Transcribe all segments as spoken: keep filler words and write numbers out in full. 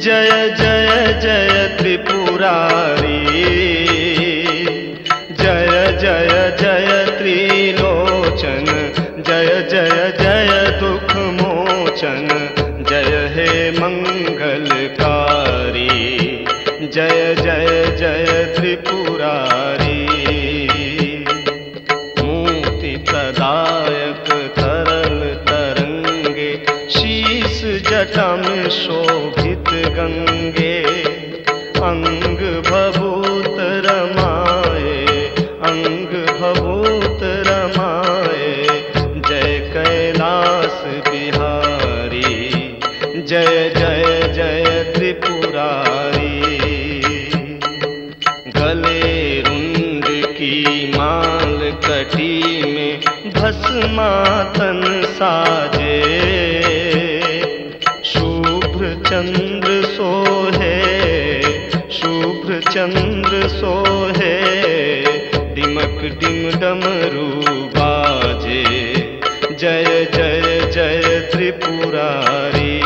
जय जय जय त्रिपुरारी, जय जय जय त्रिलोचन, जय जय जय दुख मोचन, जय हे मंगलकारी, जय जय जय त्रिपुरारी। मूर्ति प्रदायक तरल तरंगे, शीश जटा में शोभित गंगे, अंग भभूत रमाए, अंग भभूत रमाए, जय कैलाश बिहारी, जय जय जय त्रिपुरारी। गले रुंड की माल कटी में भस्मातन साजे, शुभ्र चंद्र सोहे, शुभ्र चंद्र सोहे, डिमक डिम डमरू बाजे, जय जय जय त्रिपुरारी,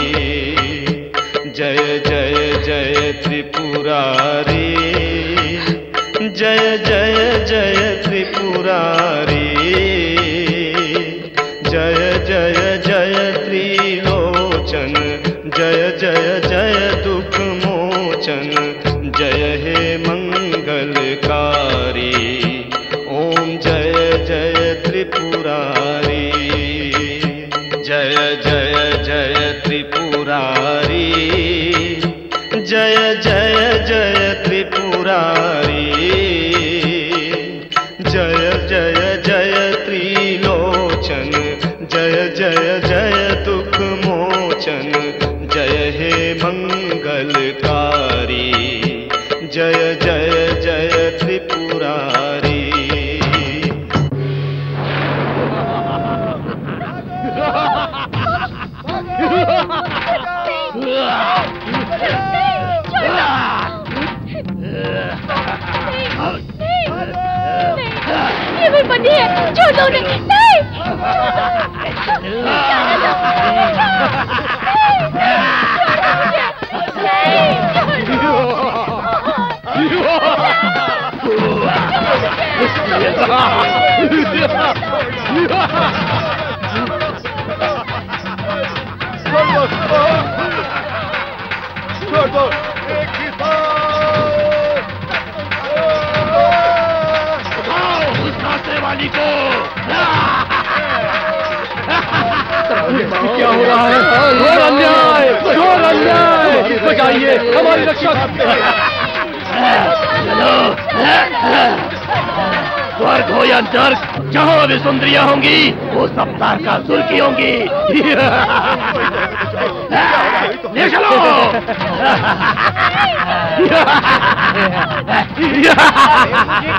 जय जय जय त्रिपुरारी, जय जय जय त्रिपुरारी, जय जय जय त्रिलोचन, जय जय जय दुख मोचन, जय हे मंगलकारी, ओम जय जय त्रिपुरारी, जय जय जय त्रिपुरारी, जय जय जय त्रिपुरारी, जय जय जय त्रिलोचन, जय जय जय दुख मोचन, जय हे मंगलकारी, जय जय जय त्रिपुरारी। ये मेरी बंदी है, छोड़ दो उन्हें। नहीं, छोड़ दो, वाली को क्या हो रहा है? जोर अन्याय, जोर अन्याय, बचाइए हमारी रक्षा। चलो, स्वर्ग हो या नर्क, जहाँ भी सुंदरियाँ होंगी वो सब तारका सुर्खी होंगी। ये चलो,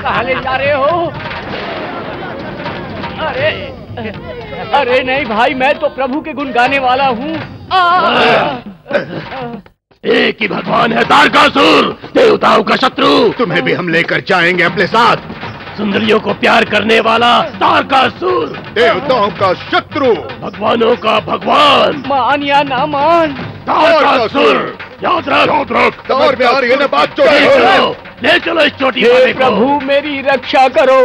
कहाँ ले जा रहे हो? अरे अरे नहीं भाई, मैं तो प्रभु के गुण गाने वाला हूँ। एक ही भगवान है तारकासुर, देवताओं का शत्रु, तुम्हें भी हम लेकर जाएंगे अपने साथ। सुंदरियों को प्यार करने वाला तारकासुर, देवताओं का शत्रु, भगवानों का भगवान, मान या ना मान तारकासुर। याद रख, ले चलो इस छोटी को। प्रभु मेरी रक्षा करो।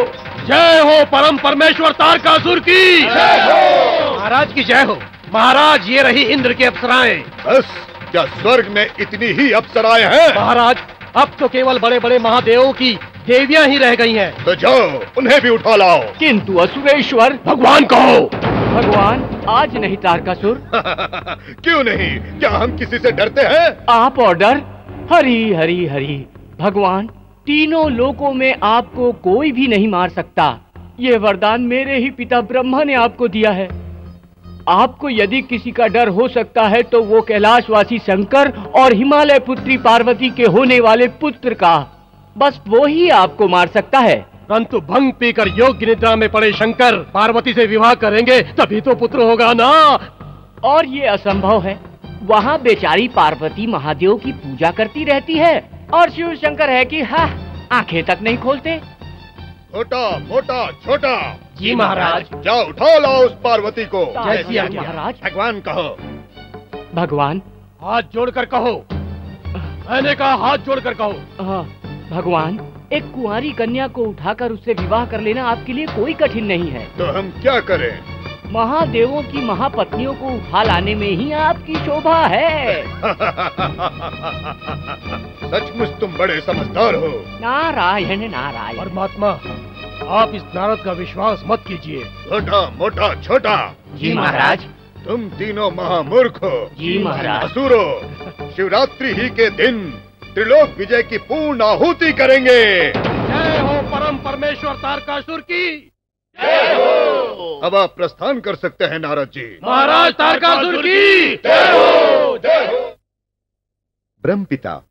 जय हो परम परमेश्वर तारकासुर की जय हो। महाराज की जय हो। महाराज, ये रही इंद्र की अप्सराएं। बस, क्या स्वर्ग में इतनी ही अप्सराएं हैं? महाराज, अब तो केवल बड़े बड़े महादेवों की देवियां ही रह गई हैं। तो जाओ उन्हें भी उठा लाओ। किंतु असुरेश्वर, भगवान कहो। भगवान आज नहीं तारकासुर। क्यों नहीं? क्या हम किसी से डरते हैं? आप और डर? हरी हरी हरी भगवान, तीनों लोकों में आपको कोई भी नहीं मार सकता। ये वरदान मेरे ही पिता ब्रह्मा ने आपको दिया है। आपको यदि किसी का डर हो सकता है तो वो कैलाशवासी शंकर और हिमालय पुत्री पार्वती के होने वाले पुत्र का, बस वो ही आपको मार सकता है। परंतु भंग पीकर योग निद्रा में पड़े शंकर पार्वती से विवाह करेंगे तभी तो पुत्र होगा ना। और ये असंभव है। वहाँ बेचारी पार्वती महादेव की पूजा करती रहती है और शिव शंकर है कि हाँ आंखें तक नहीं खोलते। छोटा मोटा छोटा। जी महाराज। जाओ उठा लाओ उस पार्वती को। जय सिया महाराज। भगवान कहो। भगवान, हाथ जोड़कर कहो मैंने कहा हाथ जोड़कर कहो, भगवान, एक कुंवारी कन्या को उठाकर उससे विवाह कर लेना आपके लिए कोई कठिन नहीं है। तो हम क्या करें? महादेवों की महापत्नियों को उठा लाने में ही आपकी शोभा है। सचमुच तुम बड़े समझदार हो। नारायण नारायण। परमात्मा, आप इस नारद का विश्वास मत कीजिए। छोटा मोटा छोटा। जी महाराज। तुम तीनों महामूर्ख हो। जी महाराज। असुरो, शिवरात्रि ही के दिन त्रिलोक विजय की पूर्ण आहुति करेंगे। जय हो परम परमेश्वर तारकासुर की जय हो। अब आप प्रस्थान कर सकते हैं नारद जी। महाराज तारकासुर की जय हो। जय हो। ब्रह्म पिता,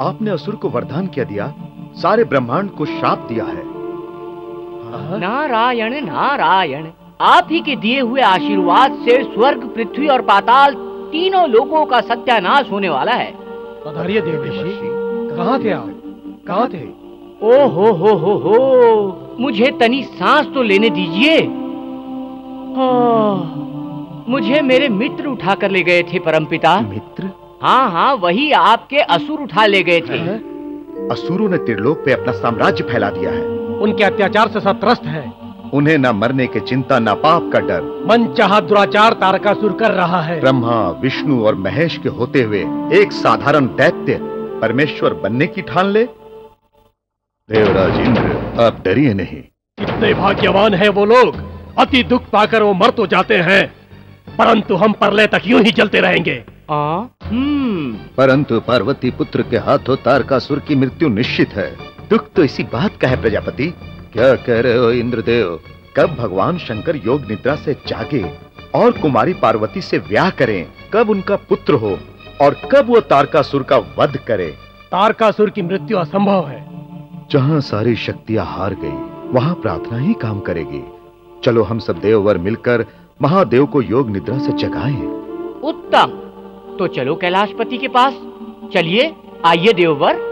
आपने असुर को वरदान क्या दिया? सारे ब्रह्मांड को शाप दिया है। नारायण नारायण। आप ही के दिए हुए आशीर्वाद से स्वर्ग, पृथ्वी और पाताल तीनों लोगों का सत्यानाश होने वाला है। पधारिए देवर्षि। कहाँ थे आप? कहाँ थे? ओ हो हो हो हो, मुझे तनी सांस तो लेने दीजिए। मुझे मेरे मित्र उठा कर ले गए थे परमपिता। मित्र? हाँ हाँ, वही आपके असुर उठा ले गए थे। है? असुरों ने त्रिलोक पे अपना साम्राज्य फैला दिया है। उनके अत्याचार से सब त्रस्त है। उन्हें न मरने की चिंता, न पाप का डर। मनचाहा दुराचार तारकासुर कर रहा है। ब्रह्मा, विष्णु और महेश के होते हुए एक साधारण दैत्य परमेश्वर बनने की ठान ले। देवराज इंद्र, आप डरिए नहीं। कितने भाग्यवान हैं वो लोग। अति दुख पाकर वो मर तो जाते हैं, परंतु हम परले तक यूं ही चलते रहेंगे। आ? परंतु पार्वती पुत्र के हाथों तारकासुर की मृत्यु निश्चित है। दुख तो इसी बात का है प्रजापति। क्या कह रहे हो इंद्रदेव? कब भगवान शंकर योग निद्रा से जागे और कुमारी पार्वती से विवाह करें, कब उनका पुत्र हो और कब वो तारकासुर का वध करे। तारकासुर की मृत्यु असंभव है। जहाँ सारी शक्तियाँ हार गई, वहाँ प्रार्थना ही काम करेगी। चलो हम सब देववर मिलकर महादेव को योग निद्रा से जगाएं। उत्तम, तो चलो कैलाशपति के पास। चलिए, आइए देववर।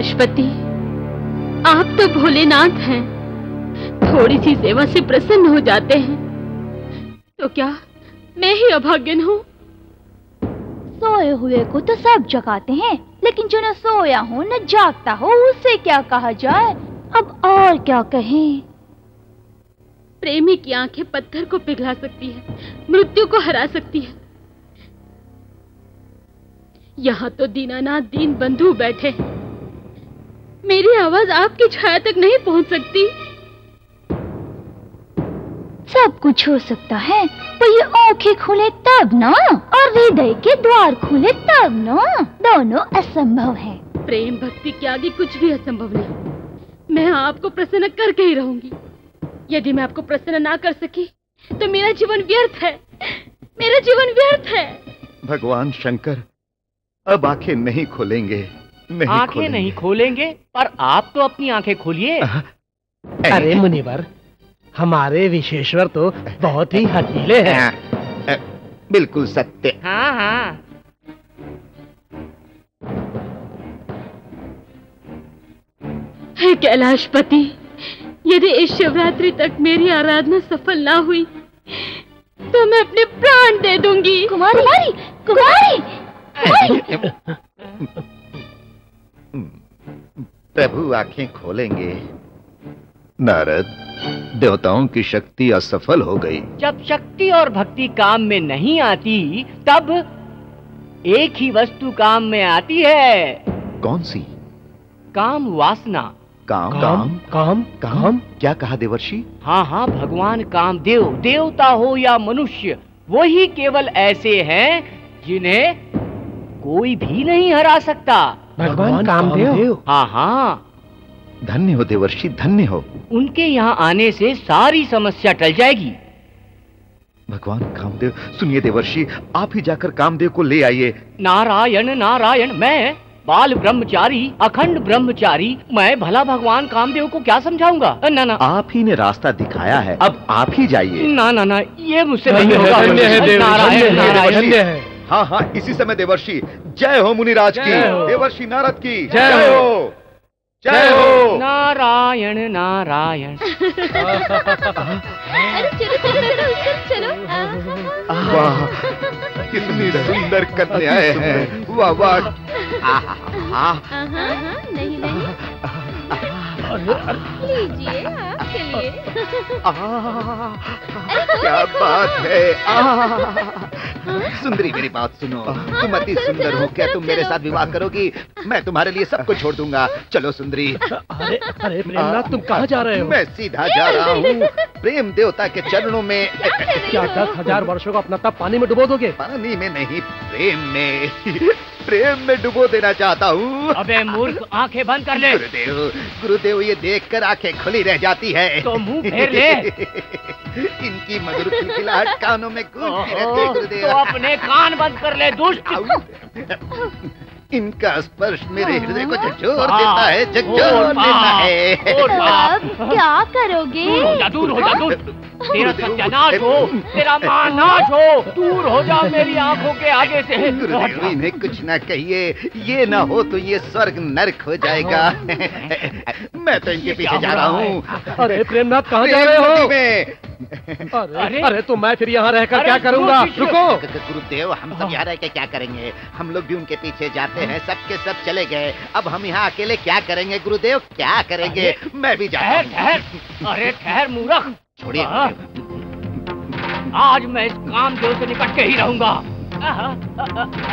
अश्वपति, आप तो भोलेनाथ हैं। थोड़ी सी सेवा से प्रसन्न हो जाते हैं, तो क्या मैं ही अभाग्यन हूँ? सोए हुए को तो सब जगाते हैं, लेकिन जो न सोया हो न जागता हो उसे क्या कहा जाए? अब और क्या कहें? प्रेमी की आंखें पत्थर को पिघला सकती है, मृत्यु को हरा सकती है। यहाँ तो दीनानाथ दीन बंधु बैठे, मेरी आवाज आपकी छाया तक नहीं पहुँच सकती। सब कुछ हो सकता है, पर ये आँखें खुले तब ना, और हृदय के द्वार खुले तब ना। दोनों असंभव है। प्रेम भक्ति के आगे कुछ भी असंभव नहीं। मैं आपको प्रसन्न करके ही रहूंगी। यदि मैं आपको प्रसन्न ना कर सकी तो मेरा जीवन व्यर्थ है, मेरा जीवन व्यर्थ है। भगवान शंकर, अब आंखें नहीं खोलेंगे, नहीं आंखें नहीं खोलेंगे, पर आप तो अपनी आंखें खोलिए। अरे मुनिवर, हमारे विश्वेश्वर तो बहुत ही हठीले हैं। बिल्कुल सत्य। हाँ हाँ। हे कैलाशपति, यदि इस शिवरात्रि तक मेरी आराधना सफल ना हुई तो मैं अपने प्राण दे दूंगी। कुमारी, कुमारी, कुमारी। प्रभु आंखें खोलेंगे। नारद, देवताओं की शक्ति असफल हो गई। जब शक्ति और भक्ति काम में नहीं आती तब एक ही वस्तु काम में आती है। कौन सी? काम वासना। काम, काम काम काम काम क्या कहा देवर्षि? हाँ हाँ, भगवान कामदेव, देवता हो या मनुष्य, वही केवल ऐसे हैं जिन्हें कोई भी नहीं हरा सकता। भगवान कामदेव। हाँ हाँ। धन्य हो देवर्षि, धन्य हो। उनके यहाँ आने से सारी समस्या टल जाएगी। भगवान कामदेव, सुनिए देवर्षि, आप ही जाकर कामदेव को ले आइए। नारायण नारायण, मैं बाल ब्रह्मचारी, अखंड ब्रह्मचारी, मैं भला भगवान कामदेव को क्या समझाऊंगा? ना ना, आप ही ने रास्ता दिखाया है, अब आप ही जाइए। ना ना ना, ये मुझसे नहीं होगा। नारायण नारायण। हाँ हाँ, इसी समय देवर्षि, जय हो मुनिराज की, देवर्षि नारद की जय हो, जय हो। नारायण नारायण। वाह, कितनी सुंदर कन्याएं हैं। वाह वाह। नहीं नहीं, लीजिए आपके लिए। क्या बात है। सुंदरी, मेरी बात सुनो, तुम अति सुंदर हो, क्या तुम मेरे साथ विवाह करोगी? मैं तुम्हारे लिए सब कुछ छोड़ दूंगा। चलो सुंदरी। अरे अरे प्रेमनाथ, तुम कहाँ जा रहे हो? मैं सीधा जा रहा हूँ प्रेम देवता के चरणों में। क्या दस हजार वर्षों का अपना तप पानी में डुबो दोगे? पानी में नहीं, प्रेम में, प्रेम में डुबो देना चाहता हूँ। अबे मूर्ख, आंखें बंद कर ले। गुरुदेव, गुरुदेव, ये देखकर आंखें खुली रह जाती है तो मुंह फेर ले। इनकी मधुर खिलखिलाहट कानों में गूंजती रहती है। गुरुदेव, तो अपने कान बंद कर ले दुष्ट। इनका स्पर्श मेरे हृदय को झकझोर देता है, झकझोर देता है। अब क्या करोगे? जा दूर हो, जा दूर, तेरा सत्यानाश हो, तेरा महानाश हो, दूर हो जा मेरी आंखों के आगे से। इन्हें कुछ ना कहिए, ये ना हो तो ये स्वर्ग नरक हो जाएगा। मैं तो इनके पीछे जा रहा हूँ। अरे प्रेमनाथ, कहाँ जा रहे हो? अरे अरे, तो मैं फिर यहाँ रहकर क्या करूँगा? रुको गुरुदेव, हम सब यहाँ रह के क्या करेंगे? हम लोग भी उनके पीछे जाते हैं, सबके सब चले गए, अब हम यहाँ अकेले क्या करेंगे? गुरुदेव, क्या करेंगे? मैं भी जाता हूं। ठहर ठहर, अरे ठहर मूर्ख, छोड़िए। आज मैं इस कामदेव से निकट के ही रहूंगा।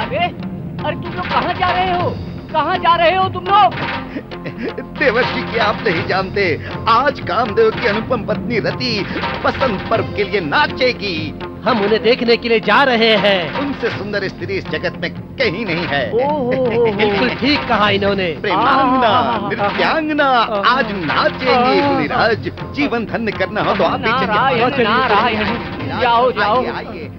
अरे अरे, तुम लोग कहाँ जा रहे हो? कहाँ जा रहे हो तुम लोग? देवर्षि की आप नहीं जानते, आज कामदेव की अनुपम पत्नी रति बसंत पर्व के लिए नाचेगी। हम उन्हें देखने के लिए जा रहे हैं। उनसे सुंदर स्त्री इस जगत में कहीं नहीं है। बिल्कुल ठीक कहा इन्होंने। प्रेमांगना, नृत्यांगना आज नाचेगी। मुनिराज, जीवन धन्य करना हो तो आप जाओ, जाओ। आइए।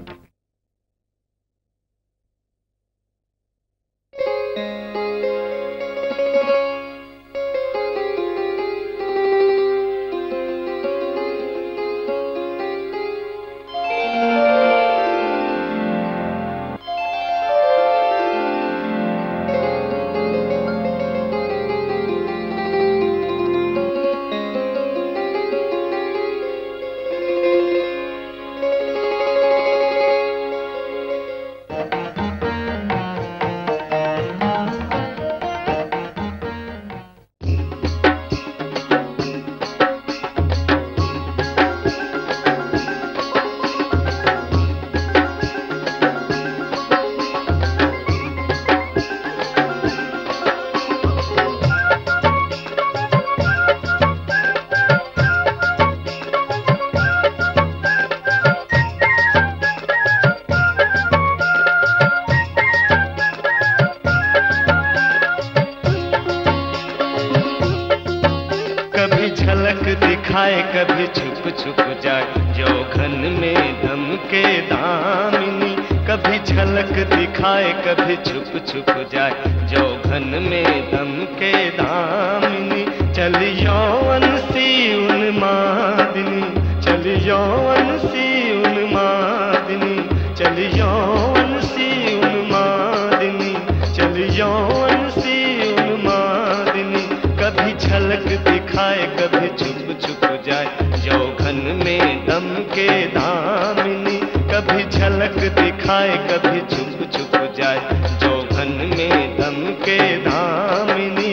दिखाए कभी छुप छुप जाए जौघन में दम के दामिनी, कभी झलक दिखाए कभी छुप छुप जाए जौघन में दम के दामिनी। चल यौवन सी उन्मादिनी, चल यौवन सी उन्मादिनी, चल यौवन सी उन्मादिनी, चल यौवन सी उन्मादिनी। कभी झलक दिखाए कभी छुप छुप जाए जौघन में दम के दामिनी, कभी झलक दिखाए कभी छुप छुप जाए जौघन में दम के दामिनी।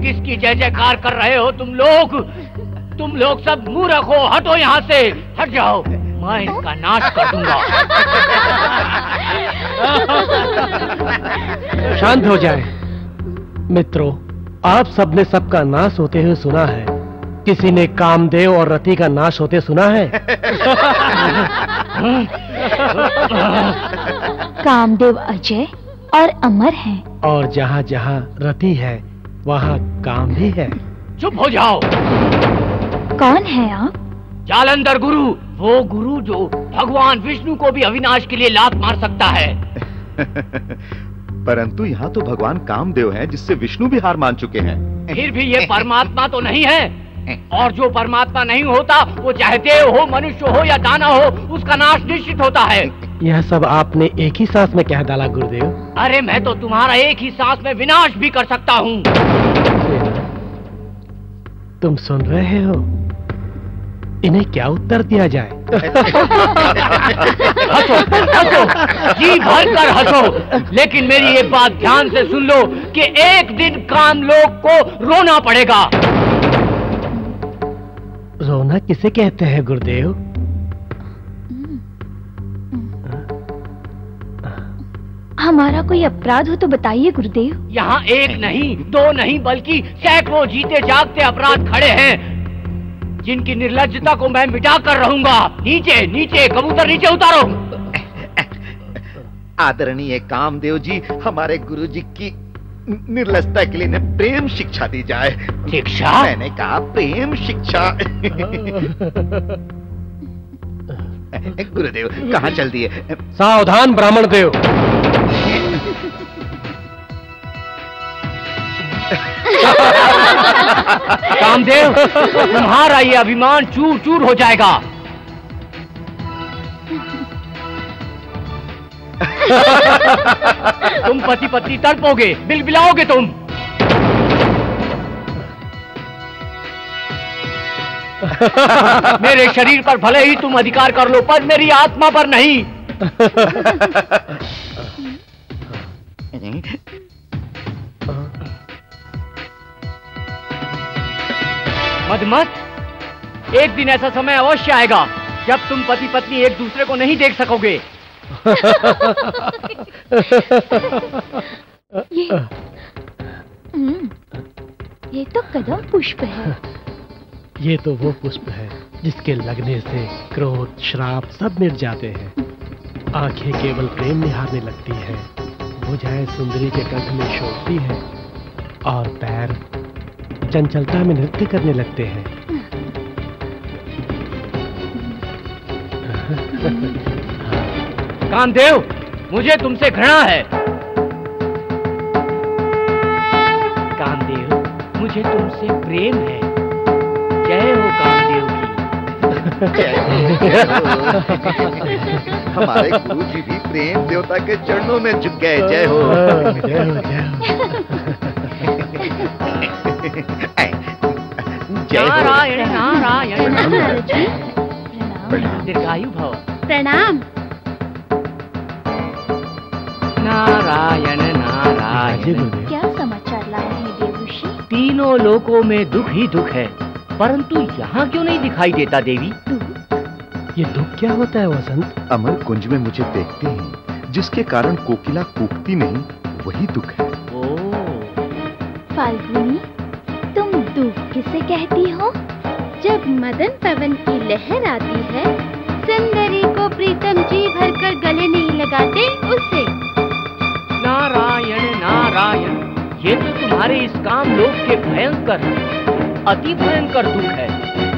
किसकी जय जयकार कर रहे हो तुम लोग? तुम लोग सब मुंह रखो, हटो यहाँ से, हट जाओ, मैं इसका नाश कर दूंगा। शांत हो जाए मित्रों, आप सबने सबका नाश होते हुए सुना है, किसी ने कामदेव और रति का नाश होते सुना है? कामदेव अजय और अमर हैं, और जहाँ जहाँ रति है वहाँ काम भी है। चुप हो जाओ। कौन है आप? जालंधर गुरु, वो गुरु जो भगवान विष्णु को भी अविनाश के लिए लात मार सकता है। परंतु यहाँ तो भगवान कामदेव हैं, जिससे विष्णु भी हार मान चुके हैं। फिर भी ये परमात्मा तो नहीं है, और जो परमात्मा नहीं होता वो चाहते हो मनुष्य हो या दाना हो, उसका नाश निश्चित होता है। यह सब आपने एक ही सांस में कह डाला गुरुदेव। अरे मैं तो तुम्हारा एक ही सांस में विनाश भी कर सकता हूँ। तुम सुन रहे हो, इन्हें क्या उत्तर दिया जाए? हंसो, हंसो, जी भर कर हंसो, लेकिन मेरी ये बात ध्यान से सुन लो कि एक दिन काम लोग को रोना पड़ेगा। रोना किसे कहते हैं गुरुदेव? हमारा कोई अपराध हो तो बताइए गुरुदेव। यहाँ एक नहीं, दो नहीं, बल्कि सैकड़ों जीते जागते अपराध खड़े हैं, जिनकी निर्लज्जता को मैं मिटा कर रहूंगा। नीचे नीचे कबूतर, नीचे उतारो। आदरणीय कामदेव जी, हमारे गुरुजी की निर्लज्जता के लिए प्रेम शिक्षा दी जाए। शिक्षा? मैंने कहा प्रेम शिक्षा। गुरुदेव कहाँ चल दिए? सावधान ब्राह्मण देव। कामदेव तुम्हारा ये अभिमान चूर चूर हो जाएगा। तुम पति पत्नी तड़पोगे, बिलबिलाओगे तुम। मेरे शरीर पर भले ही तुम अधिकार कर लो पर मेरी आत्मा पर नहीं। मदमत, एक दिन ऐसा समय अवश्य आएगा जब तुम पति पत्नी एक दूसरे को नहीं देख सकोगे। ये, ये तो कदम पुष्प है। ये तो वो पुष्प है जिसके लगने से क्रोध श्राप सब मिट जाते हैं। आंखें केवल प्रेम निहारने लगती है, भुजाएं सुंदरी के कंठ में शोभती है और पैर चंचलता में नृत्य करने लगते हैं। कामदेव, मुझे तुमसे घृणा है। कामदेव, मुझे तुमसे प्रेम है। जय हो कामदेव की। हमारे गुरु जी भी प्रेम देवता के चरणों में झुक गए। जय हो। जय हो, जय हो। नारायण नारायण। प्रणाम। दीर्घायु भव। प्रणाम। नारायण नारायण। क्या समाचार लाए हैं देवऋषि? तीनों लोकों में दुख ही दुख है, परंतु यहाँ क्यों नहीं दिखाई देता देवी? ये दुख क्या होता है वसंत? अमर कुंज में मुझे देखते हैं, जिसके कारण कोकिला कूकती नहीं, वही दुख है। ओ फाल्गुनी, तुम दुख किसे कहती हो? जब मदन पवन की लहर आती है, सुंदरी को प्रीतम जी भरकर गले नहीं लगाते उससे। नारायण नारायण, ये तो तुम्हारे इस काम लोक के भयंकर अति भयंकर दुख है,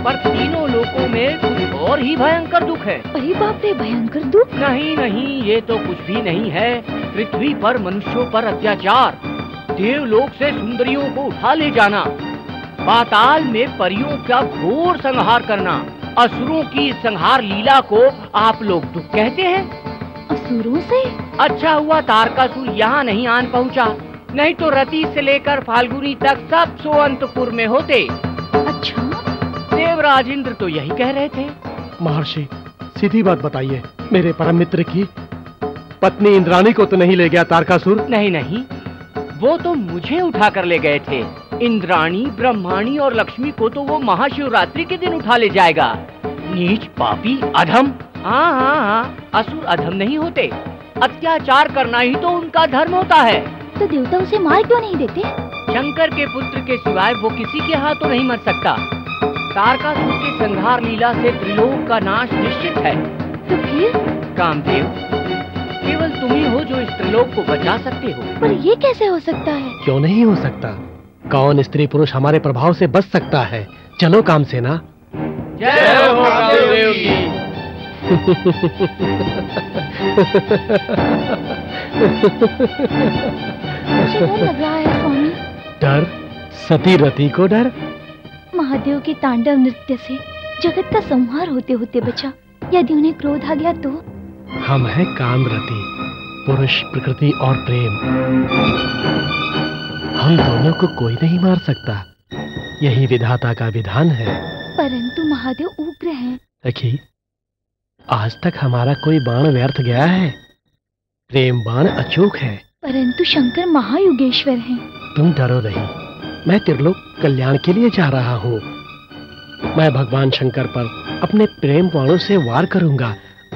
पर तीनों लोकों में कुछ और ही भयंकर दुख है। अरे बाप रे, भयंकर दुख? नहीं नहीं, ये तो कुछ भी नहीं है। पृथ्वी पर मनुष्यों पर अत्याचार, देवलोक से सुंदरियों को उठा ले जाना, पाताल में परियों का घोर संहार करना, असुरों की संहार लीला को आप लोग दुख कहते हैं। असुरों से? अच्छा हुआ तारकासुर यहाँ नहीं आन पहुँचा, नहीं तो रति से लेकर फाल्गुनी तक सब सोअंतपुर में होते। अच्छा, देवराजेंद्र तो यही कह रहे थे। महर्षि, सीधी बात बताइए, मेरे परम मित्र की पत्नी इंद्राणी को तो नहीं ले गया तारकासुर? नहीं नहीं, वो तो मुझे उठा कर ले गए थे। इंद्राणी, ब्रह्माणी और लक्ष्मी को तो वो महाशिवरात्रि के दिन उठा ले जाएगा। नीच, पापी, अधम। हाँ हाँ हाँ, असुर अधम नहीं होते, अत्याचार करना ही तो उनका धर्म होता है। तो देवता उसे मार क्यों नहीं देते? शंकर के पुत्र के सिवाय वो किसी के हाथों तो नहीं मर सकता। तारकासुर की संहार लीला से त्रिलोक का नाश निश्चित है। तो फिर? कामदेव, केवल तुम ही हो जो इस त्रिलोक को बचा सकते हो। पर ये कैसे हो सकता है? क्यों नहीं हो सकता? कौन स्त्री पुरुष हमारे प्रभाव से बच सकता है? चलो काम सेना। मुझे डर लग रहा है स्वामी। डर? सती रति को डर? महादेव के तांडव नृत्य से जगत का संहार होते होते बचा, यदि उन्हें क्रोध आ गया तो? हम हैं कामरति, पुरुष प्रकृति और प्रेम, हम दोनों को कोई नहीं मार सकता, यही विधाता का विधान है। परंतु महादेव उग्र हैं। देखिए, आज तक हमारा कोई बाण व्यर्थ गया है? प्रेम बाण अचूक है। परंतु शंकर महायुगेश्वर हैं। तुम डरो नहीं, मैं त्रिलोक कल्याण के लिए जा रहा हूँ। मैं भगवान शंकर पर अपने प्रेम बाणों से वार करूंगा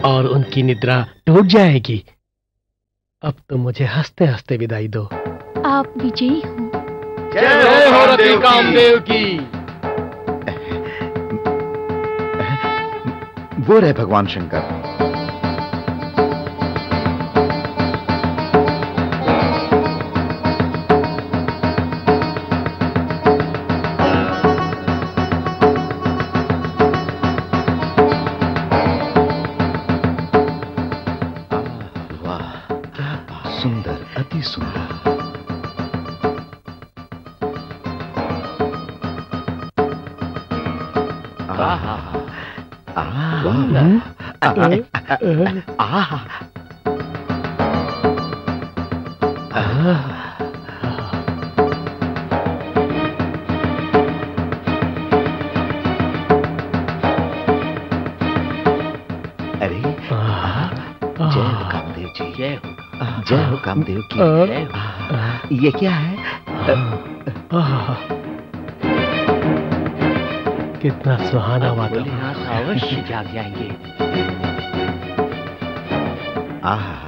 और उनकी निद्रा टूट जाएगी। अब तो मुझे हंसते हंसते विदाई दो। आप विजयी हो। जय हो रति कामदेव की। वो रहे भगवान शंकर। बहुत ही सुंदर। आहा आहा आहा आहा जय हो कामदेव की जय हो। ये क्या है? कितना सुहाना वातावरण। अवश्य जाग जाएंगे। आहा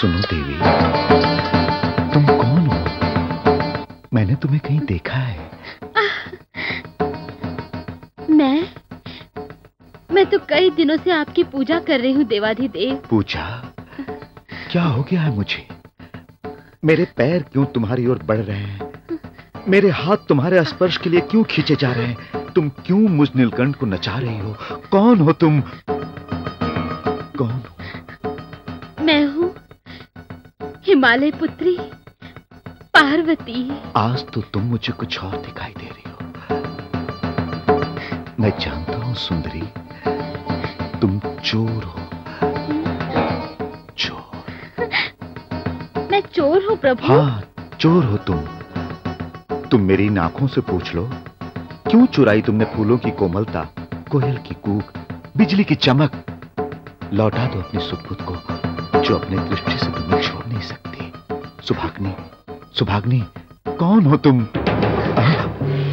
सुनो देवी, तुम कौन हो? मैंने तुम्हें कहीं देखा है। मैं मैं तो कई दिनों से आपकी पूजा कर रही हूँ देवाधिदेव। पूजा? क्या हो गया है मुझे? मेरे पैर क्यों तुम्हारी ओर बढ़ रहे हैं? मेरे हाथ तुम्हारे स्पर्श के लिए क्यों खींचे जा रहे हैं? तुम क्यों मुझ नीलकंठ को नचा रही हो? कौन हो तुम? कौन हो? मैं हूँ हिमालय पुत्री पार्वती। आज तो तुम मुझे कुछ और दिखाई दे रही हो। मैं जानता हूँ सुंदरी, तुम चोर हो। चोर? मैं चोर हूँ प्रभु? हाँ, चोर हो तुम। तुम मेरी इन आंखों से पूछ लो, क्यों चुराई तुमने फूलों की कोमलता, कोयल की कूक, बिजली की चमक? लौटा दो अपने सुपुत्र को, जो अपने दृष्टि से तुम्हें छोड़ नहीं सकती। सुभाग्नि, सुभाग्नि, कौन हो तुम?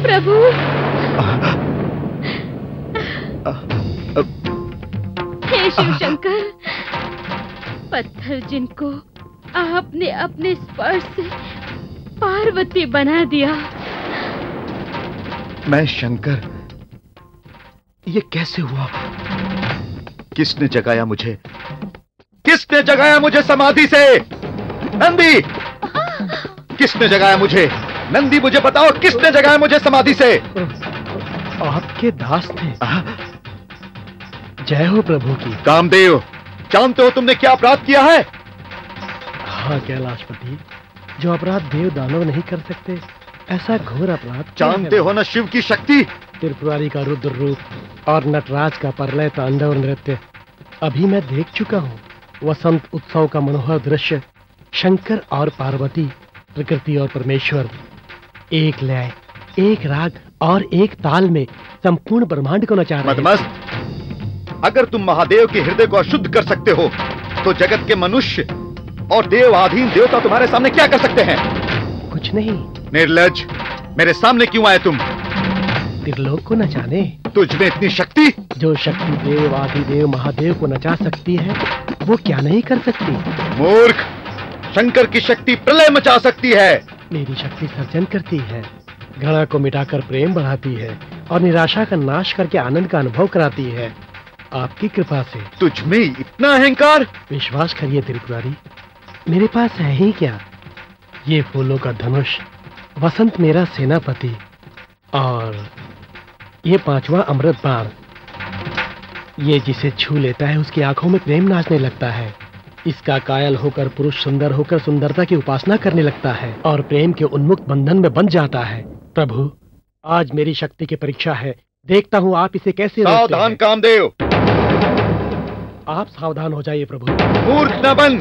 प्रभु, हे शिव शंकर, पत्थर जिनको आपने अपने स्पर्श से पार्वती बना दिया। मैं शंकर, ये कैसे हुआ? किसने जगाया मुझे? किसने जगाया मुझे समाधि से? नंदी, किसने जगाया मुझे? नंदी मुझे बताओ, किसने जगाया मुझे समाधि से? आपके दास थे। जय हो प्रभु की। कामदेव, जानते हो तुमने क्या अपराध किया है? हाँ कैलाशपति, जो अपराध देव दानव नहीं कर सकते, ऐसा घोर अपराध। जानते हो ना शिव की शक्ति? त्रिपुरारी का रुद्र रूप और नटराज का परलय तांडव नृत्य अभी मैं देख चुका हूँ। वसंत उत्सव का मनोहर दृश्य, शंकर और पार्वती, प्रकृति और परमेश्वर, एक लय, एक राग और एक ताल में संपूर्ण ब्रह्मांड को नचा रहे हैं। मदमस्त, अगर तुम महादेव के हृदय को अशुद्ध कर सकते हो, तो जगत के मनुष्य और देव आधीन देवता तुम्हारे सामने क्या कर सकते हैं? कुछ नहीं। निर्लज, मेरे सामने क्यों आए तुम? त्रिलोक को नचाने। तुझ में इतनी शक्ति? जो शक्ति देव आधिदेव महादेव को नचा सकती है, वो क्या नहीं कर सकती? मूर्ख, शंकर की शक्ति प्रलय मचा सकती है। मेरी शक्ति सर्जन करती है, घृणा को मिटाकर प्रेम बढ़ाती है और निराशा का नाश करके आनंद का अनुभव कराती है। आपकी कृपा से। तुझ में इतना अहंकार? विश्वास करिए त्रिपुरारी, मेरे पास है ही क्या? ये फूलों का धनुष, वसंत मेरा सेनापति, और ये पांचवा अमृत बाण। ये जिसे छू लेता है उसकी आंखों में प्रेम नाचने लगता है। इसका कायल होकर पुरुष सुंदर होकर सुंदरता की उपासना करने लगता है और प्रेम के उन्मुक्त बंधन में बंध जाता है। प्रभु, आज मेरी शक्ति की परीक्षा है, देखता हूँ आप इसे कैसे रोकते हैं। सावधान कामदेव, आप सावधान हो जाइए प्रभु। मूर्ख न बन,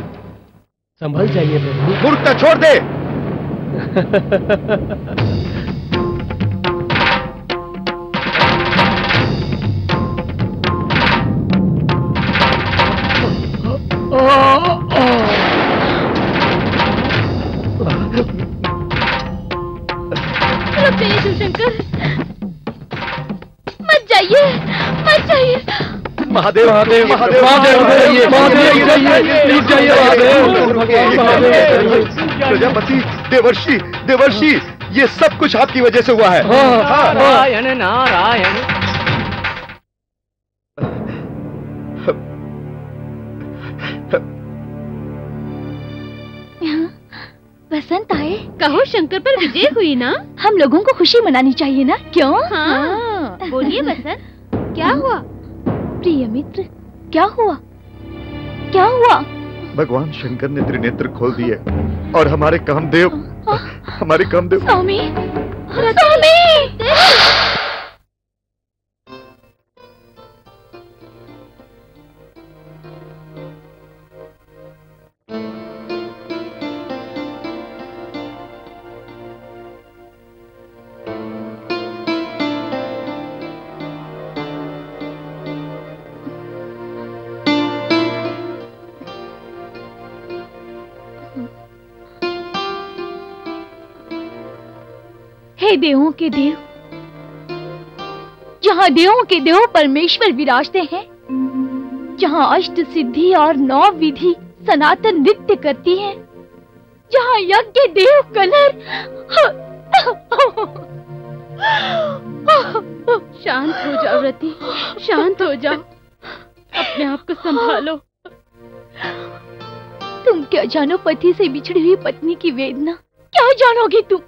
संभल जाइए प्रभु। मूर्खता छोड़ दे। महादेव महादेव महादेव महादेव, प्रजापति, देवर्षि देवर्षि, ये सब कुछ आपकी वजह से हुआ है। नारायण नारायण। बसंत आए। कहो शंकर पर विजय हुई ना। हम लोगों को खुशी मनानी चाहिए ना, क्यों? हाँ, बोलिए बसंत, क्या हुआ? प्रिय मित्र, क्या हुआ? क्या हुआ? भगवान शंकर ने त्रिनेत्र खोल दिए और हमारे कामदेव, हमारे कामदेव। स्वामी, स्वामी! देवों के देव, जहाँ देवों के देव परमेश्वर विराजते हैं, जहाँ अष्ट सिद्धि और नौ विधि सनातन नृत्य करती हैं, जहाँ यज्ञ देव कलर शांत हो जाओ रति, शांत हो जाओ, अपने आप को संभालो। तुम क्या जानो पति से बिछड़ी हुई पत्नी की वेदना, क्या जानोगी तुम?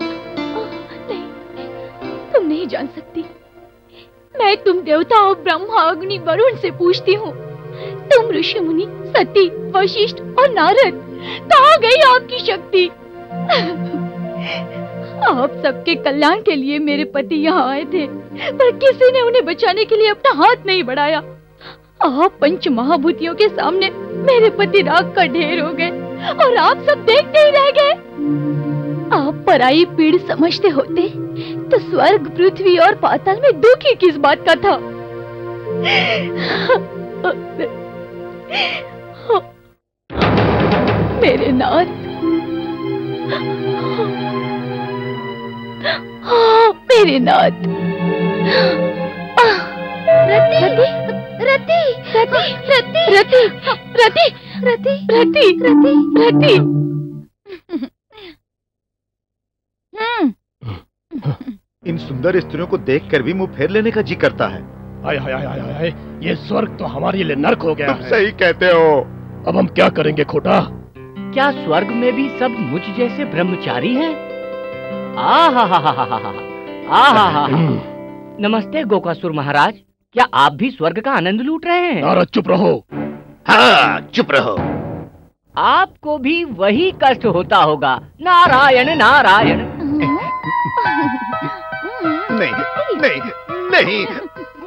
नहीं, तुम नहीं जान सकती। मैं तुम देवताओं ब्रह्मा अग्नि वरुण से पूछती हूँ, तुम ऋषि मुनि सती वशिष्ठ और नारद, कहाँ गई आपकी शक्ति? आप सबके कल्याण के लिए मेरे पति यहाँ आए थे, पर किसी ने उन्हें बचाने के लिए अपना हाथ नहीं बढ़ाया। आप पंच महाभूतियों के सामने मेरे पति राख का ढेर हो गए और आप सब देखते ही रह गए। आप पराई पीड़ समझते होते तो स्वर्ग पृथ्वी और पाताल में दुख ही किस बात का था। मेरे नाथ, मेरे नाथ। रति रति रति रति रति रति रति रति रति रति रति। इन सुंदर स्त्रियों को देखकर भी मुंह फेर लेने का जी करता है। हाय हाय हाय हाय, ये स्वर्ग तो हमारे लिए नर्क हो गया। तुम सही कहते हो। अब हम क्या करेंगे खोटा? क्या स्वर्ग में भी सब मुझ जैसे ब्रह्मचारी हैं? आहा हा हा हा हा आहा। नमस्ते गोकासुर महाराज, क्या आप भी स्वर्ग का आनंद लूट रहे हैं? नारद चुप रहो। हाँ, चुप रहो। आपको भी वही कष्ट होता होगा। नारायण नारायण। नहीं नहीं नहीं,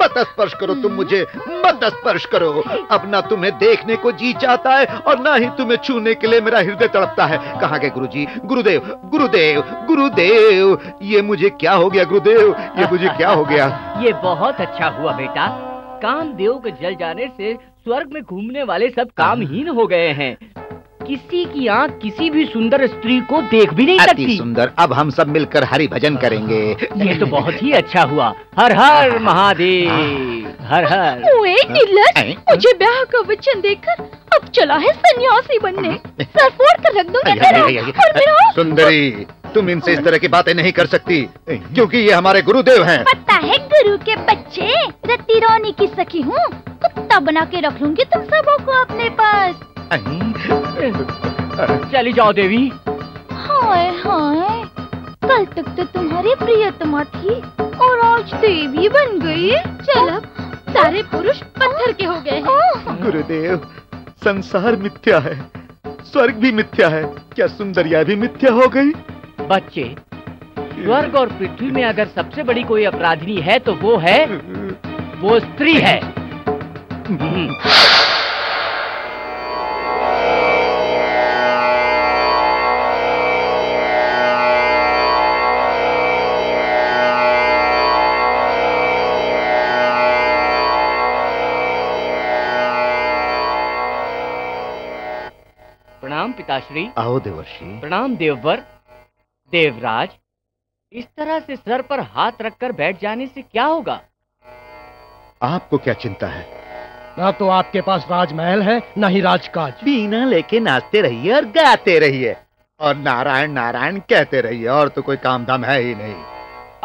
मत स्पर्श करो तुम मुझे, मत स्पर्श करो। अब ना तुम्हें देखने को जी चाहता है और ना ही तुम्हें छूने के लिए मेरा हृदय तड़पता है। कहाँ गए गुरुजी? गुरुदेव गुरुदेव गुरुदेव, ये मुझे क्या हो गया? गुरुदेव ये मुझे क्या हो गया? ये बहुत अच्छा हुआ बेटा, कामदेव के जल जाने से स्वर्ग में घूमने वाले सब कामहीन हो गए हैं। किसी की आँख किसी भी सुंदर स्त्री को देख भी नहीं सकती। अति सुंदर, अब हम सब मिलकर हरि भजन करेंगे। ये तो बहुत ही अच्छा हुआ। हर हर महादेव, हर हर। ओए नीलस, मुझे ब्याह का वचन देकर अब चला है सन्यासी बनने। सर फोड़ कर रख दूंगा तेरा। सुंदरी, तुम इनसे इस तरह की बातें नहीं कर सकती क्योंकि ये हमारे गुरुदेव हैं। पता है गुरु के बच्चे, रति रानी की सखी हूँ, कुत्ता बना के रख लूंगी तुम सबों को अपने पास। चली जाओ देवी। हाय हाय, कल तक तो तुम्हारी प्रियतमा थी और आज देवी बन गई। चलो, सारे पुरुष पत्थर के हो गए हैं। गुरुदेव, संसार मिथ्या है, स्वर्ग भी मिथ्या है, क्या सुंदरिया भी मिथ्या हो गई? बच्चे, स्वर्ग और पृथ्वी में अगर सबसे बड़ी कोई अपराधिनी है तो वो है, वो स्त्री है। पिताश्री। आओ देवर्षि। प्रणाम देववर। देवराज, इस तरह से सर पर हाथ रखकर बैठ जाने से क्या होगा? आपको क्या चिंता है? ना तो आपके पास राजमहल है ना ही राजकाज। बीना लेके नाचते रहिए और गाते रहिए और नारायण नारायण कहते रहिए, और तो कोई काम धाम है ही नहीं।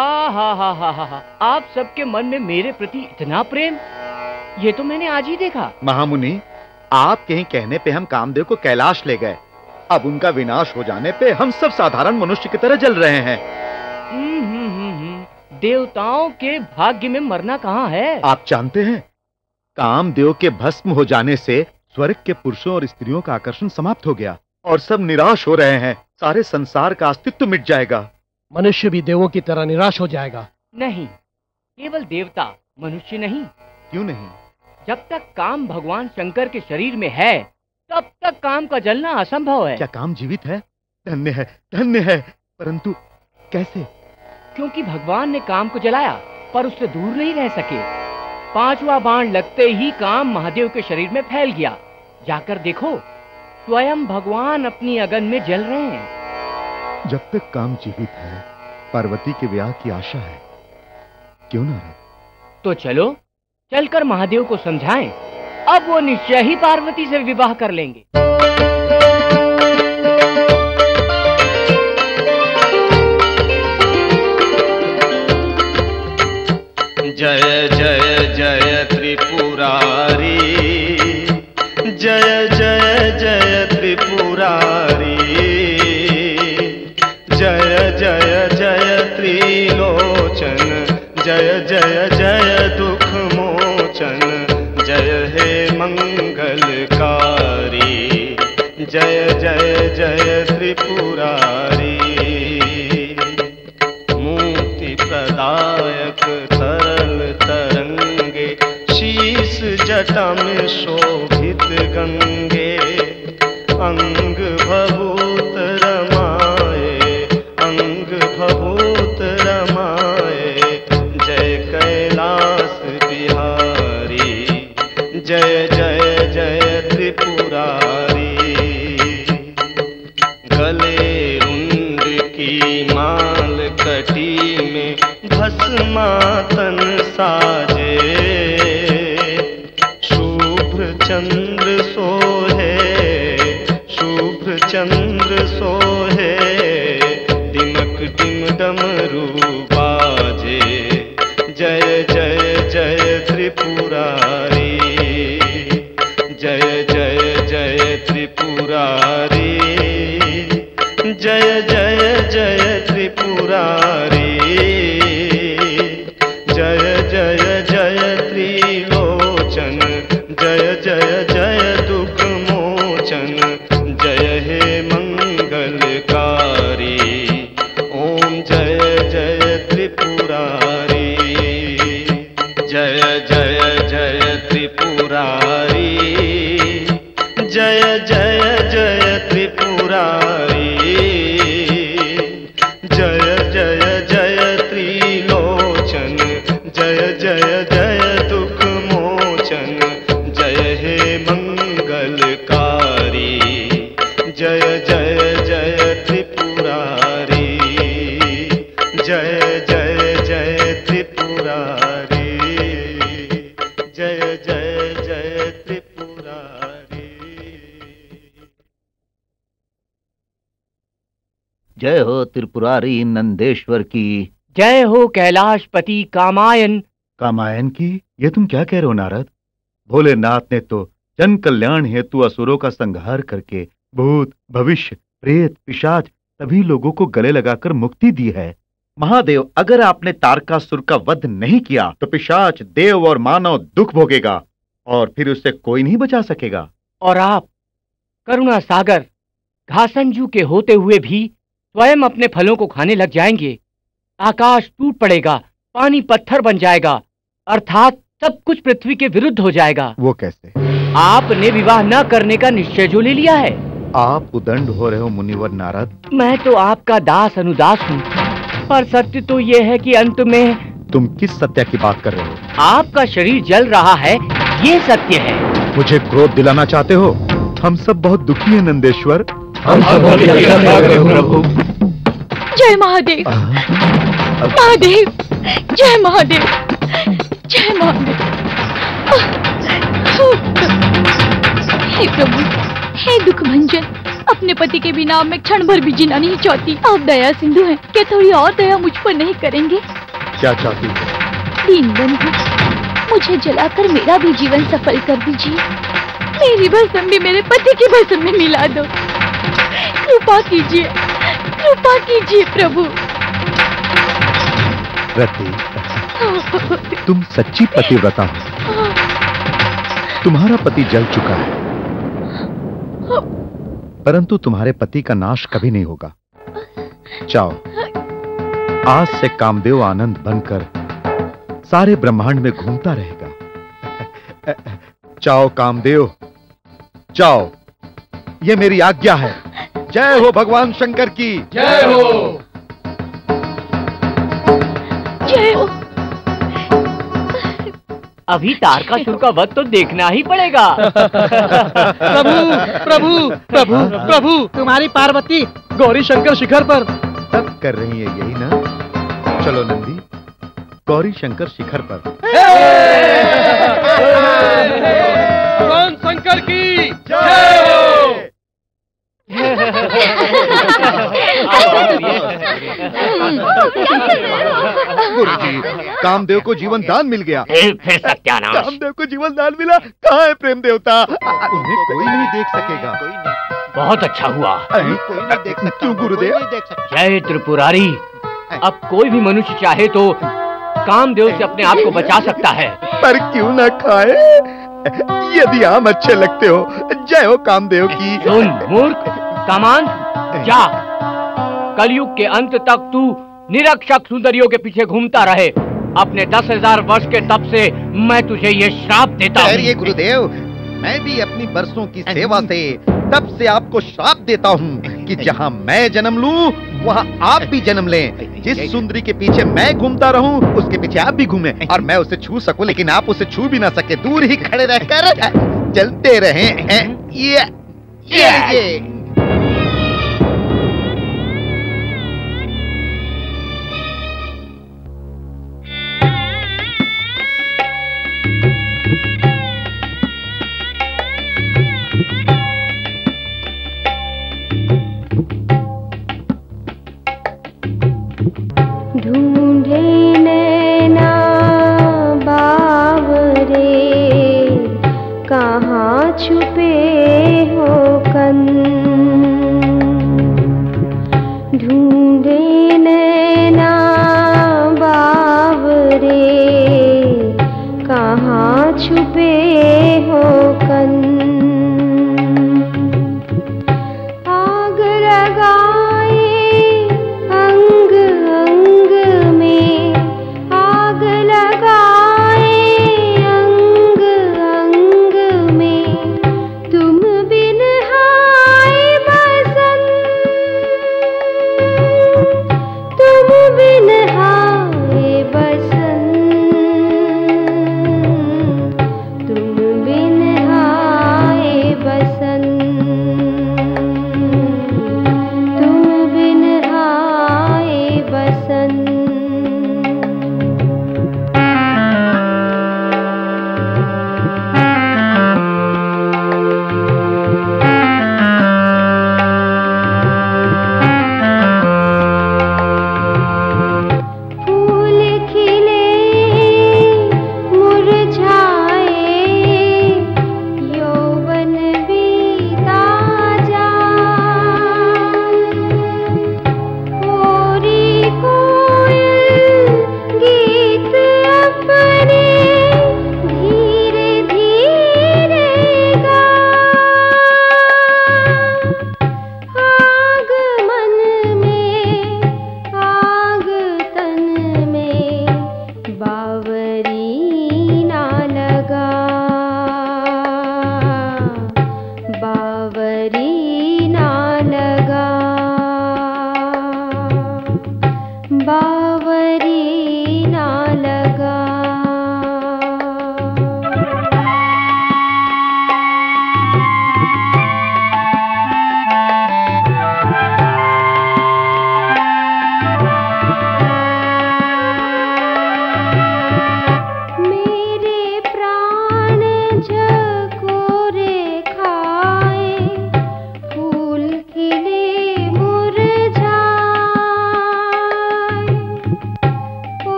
आ हा हा हा हा, आप सबके मन में मेरे प्रति इतना प्रेम, ये तो मैंने आज ही देखा। महामुनि, आपके ही कहने पे हम कामदेव को कैलाश ले गए, अब उनका विनाश हो जाने पे हम सब साधारण मनुष्य की तरह जल रहे हैं। हम्म हम्म, देवताओं के भाग्य में मरना कहाँ है? आप जानते हैं, कामदेव के भस्म हो जाने से स्वर्ग के पुरुषों और स्त्रियों का आकर्षण समाप्त हो गया और सब निराश हो रहे हैं। सारे संसार का अस्तित्व मिट जाएगा। मनुष्य भी देवों की तरह निराश हो जाएगा। नहीं, केवल देवता, मनुष्य नहीं। क्यों नहीं? जब तक काम भगवान शंकर के शरीर में है तब तक काम का जलना असंभव है। क्या काम जीवित है? धन्य है, धन्य है। परंतु कैसे? क्योंकि भगवान ने काम को जलाया पर उससे दूर नहीं रह सके। पांचवा बाण लगते ही काम महादेव के शरीर में फैल गया। जाकर देखो, स्वयं भगवान अपनी अगन में जल रहे हैं। जब तक काम जीवित है, पार्वती के विवाह की आशा है। क्यों ना? तो चलो, चलकर महादेव को समझाएं, अब वो निश्चय ही पार्वती से विवाह कर लेंगे। जय जय जय त्रिपुरारी मूर्ति प्रदायक तरल तरंगे शीश जटा में शोभित गंगे अंग भभूत रमाए अंग भभूत रमाए जय कैलाश बिहारी जय जय जय त्रिपुरारी गले रुंड की माल कटी में भस्मातन साजे शुभ्र चंद्र सोहे शुभ्र चंद्र सोहे दिमक दिम डमरू बाजे जय जय जय त्रिपुरारी जय जय जय त्रिपुरारी जय जय जय त्रिपुरारी जय जय जय त्रिलोचन जय जय जय दुख मोचन जय हे मंगलकारी ओम जय जय त्रिपुरारी जय जय जय त्रिपुरारी जय जय जय त्रिपुरारी जय जय जय त्रिलोचन जय जय जय दुख मोचन जय हे मंगलकारी जय जय जय त्रिपुरारी जय जय जय त्रिपुरारी जय जय जय त्रिपुरारी। जय हो त्रिपुरारी नंदेश्वर की, जय हो कैलाशपति कामायन। कामायन की? ये तुम क्या कह रहे हो नारद? भोलेनाथ ने तो जन कल्याण हेतु असुरों का संहार करके भूत भविष्य प्रेत पिशाच सभी लोगों को गले लगाकर मुक्ति दी है। महादेव, अगर आपने तारकासुर का वध नहीं किया तो पिशाच देव और मानव दुख भोगेगा और फिर उससे कोई नहीं बचा सकेगा। और आप करुणा सागर घासंजू के होते हुए भी स्वयं अपने फलों को खाने लग जाएंगे। आकाश टूट पड़ेगा, पानी पत्थर बन जाएगा, अर्थात सब कुछ पृथ्वी के विरुद्ध हो जाएगा। वो कैसे? आपने विवाह न करने का निश्चय जो ले लिया है। आप उदंड हो रहे हो मुनिवर नारद। मैं तो आपका दास अनुदास हूँ, पर सत्य तो ये है कि अंत में। तुम किस सत्य की बात कर रहे हो? आपका शरीर जल रहा है, ये सत्य है। मुझे क्रोध दिलाना चाहते हो? हम सब बहुत दुखी है नंदेश्वर। हम सब प्रभु। जय महादेव, महादेव, जय महादेव, जय महादेव। हे प्रभु, हे दुख भंजन, अपने पति के बिना मैं क्षण भर भी जीना नहीं चाहती। आप दया सिंधु हैं, क्या थोड़ी और दया मुझ पर नहीं करेंगे? क्या चाहती है? दीन बंधु, मुझे जलाकर मेरा भी जीवन सफल कर दीजिए। मेरी भस्म भी मेरे पति की भस्म में मिला दो। कृपा कीजिए, कृपा कीजिए प्रभु। रति, तुम सच्ची पतिव्रता हो। तुम्हारा पति जल चुका है, परंतु तुम्हारे पति का नाश कभी नहीं होगा। जाओ, आज से कामदेव आनंद बनकर सारे ब्रह्मांड में घूमता रहेगा। जाओ कामदेव, जाओ, ये मेरी आज्ञा है। जय हो भगवान शंकर की जय हो। जय हो। अभी तारकासुर का वध तो देखना ही पड़ेगा। प्रभु प्रभु प्रभु प्रभु, तुम्हारी पार्वती गौरी शंकर शिखर पर तप कर रही है, यही ना? चलो नंदी, गौरी शंकर शिखर पर। भगवान शंकर की जय हो। कामदेव को जीवन दान मिल गया। फिर सत्यानाश। कामदेव को जीवन दान मिला। कहाँ है प्रेम देवता? उन्हें कोई नहीं देख सकेगा। बहुत अच्छा हुआ। कोई नहीं देख सकता। क्यों गुरुदेव? जय त्रिपुरारी। अब कोई भी मनुष्य चाहे तो कामदेव से अपने आप को बचा सकता है। पर क्यों ना खाए? यदि आम अच्छे लगते हो जय हो कामदेव की। सुन मूर्ख सामान, जा। कलयुग के अंत तक तू निरक्षक सुंदरियों के पीछे घूमता रहे। अपने दस हजार वर्ष के तप से मैं तुझे ये श्राप देता हूँ। अरे गुरुदेव, मैं भी अपनी बरसों की सेवा से तब से आपको श्राप देता हूँ कि जहाँ मैं जन्म लूँ वहाँ आप भी जन्म लें। जिस सुंदरी के पीछे मैं घूमता रहूँ उसके पीछे आप भी घूमें, और मैं उसे छू सकूँ लेकिन आप उसे छू भी ना सके। दूर ही खड़े रहकर चलते रहें। ये, ये, ये।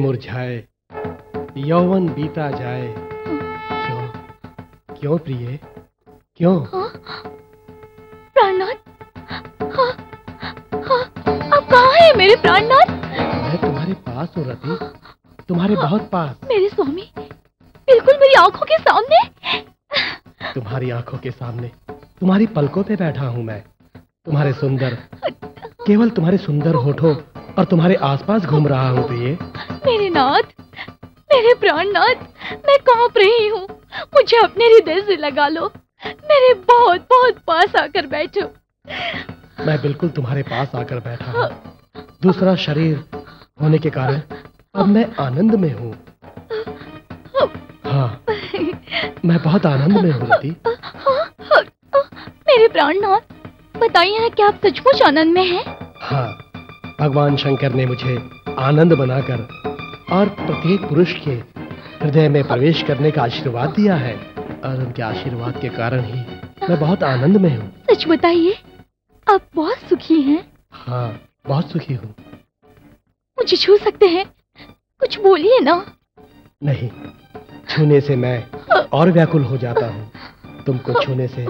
मुरझाए यौवन बीता जाए, क्यों क्यों प्रिय क्यों? हाँ, प्राणनाथ, हाँ, हाँ, अब कहाँ है मेरे प्राणनाथ? मैं तुम्हारे पास हूँ रति, तुम्हारे हाँ, बहुत पास। मेरे स्वामी बिल्कुल मेरी आंखों के सामने। तुम्हारी आंखों के सामने, तुम्हारी पलकों पे बैठा हूँ मैं। तुम्हारे सुंदर, केवल तुम्हारे सुंदर होठों और तुम्हारे आसपास घूम रहा हूँ प्रिय। मेरे नाथ, मेरे प्राणनाथ, मैं कांप रही हूँ, मुझे अपने हृदय से लगा लो, मेरे बहुत बहुत पास आकर बैठो। मैं बिल्कुल तुम्हारे पास आकर बैठा हूँ। दूसरा शरीर होने के कारण अब मैं आनंद में हूँ। हाँ, मैं बहुत आनंद में हूँ रति। मेरे प्राणनाथ, बताइए कि आप सचमुच आनंद में हैं? हाँ, भगवान शंकर ने मुझे आनंद बनाकर और प्रत्येक पुरुष के हृदय में प्रवेश करने का आशीर्वाद दिया है और उनके आशीर्वाद के कारण ही मैं बहुत आनंद में हूँ। सच बताइए, आप बहुत सुखी हैं? हाँ, बहुत सुखी हूँ। मुझे छू सकते हैं? कुछ बोलिए ना। नहीं, छूने से मैं और व्याकुल हो जाता हूँ। तुमको छूने से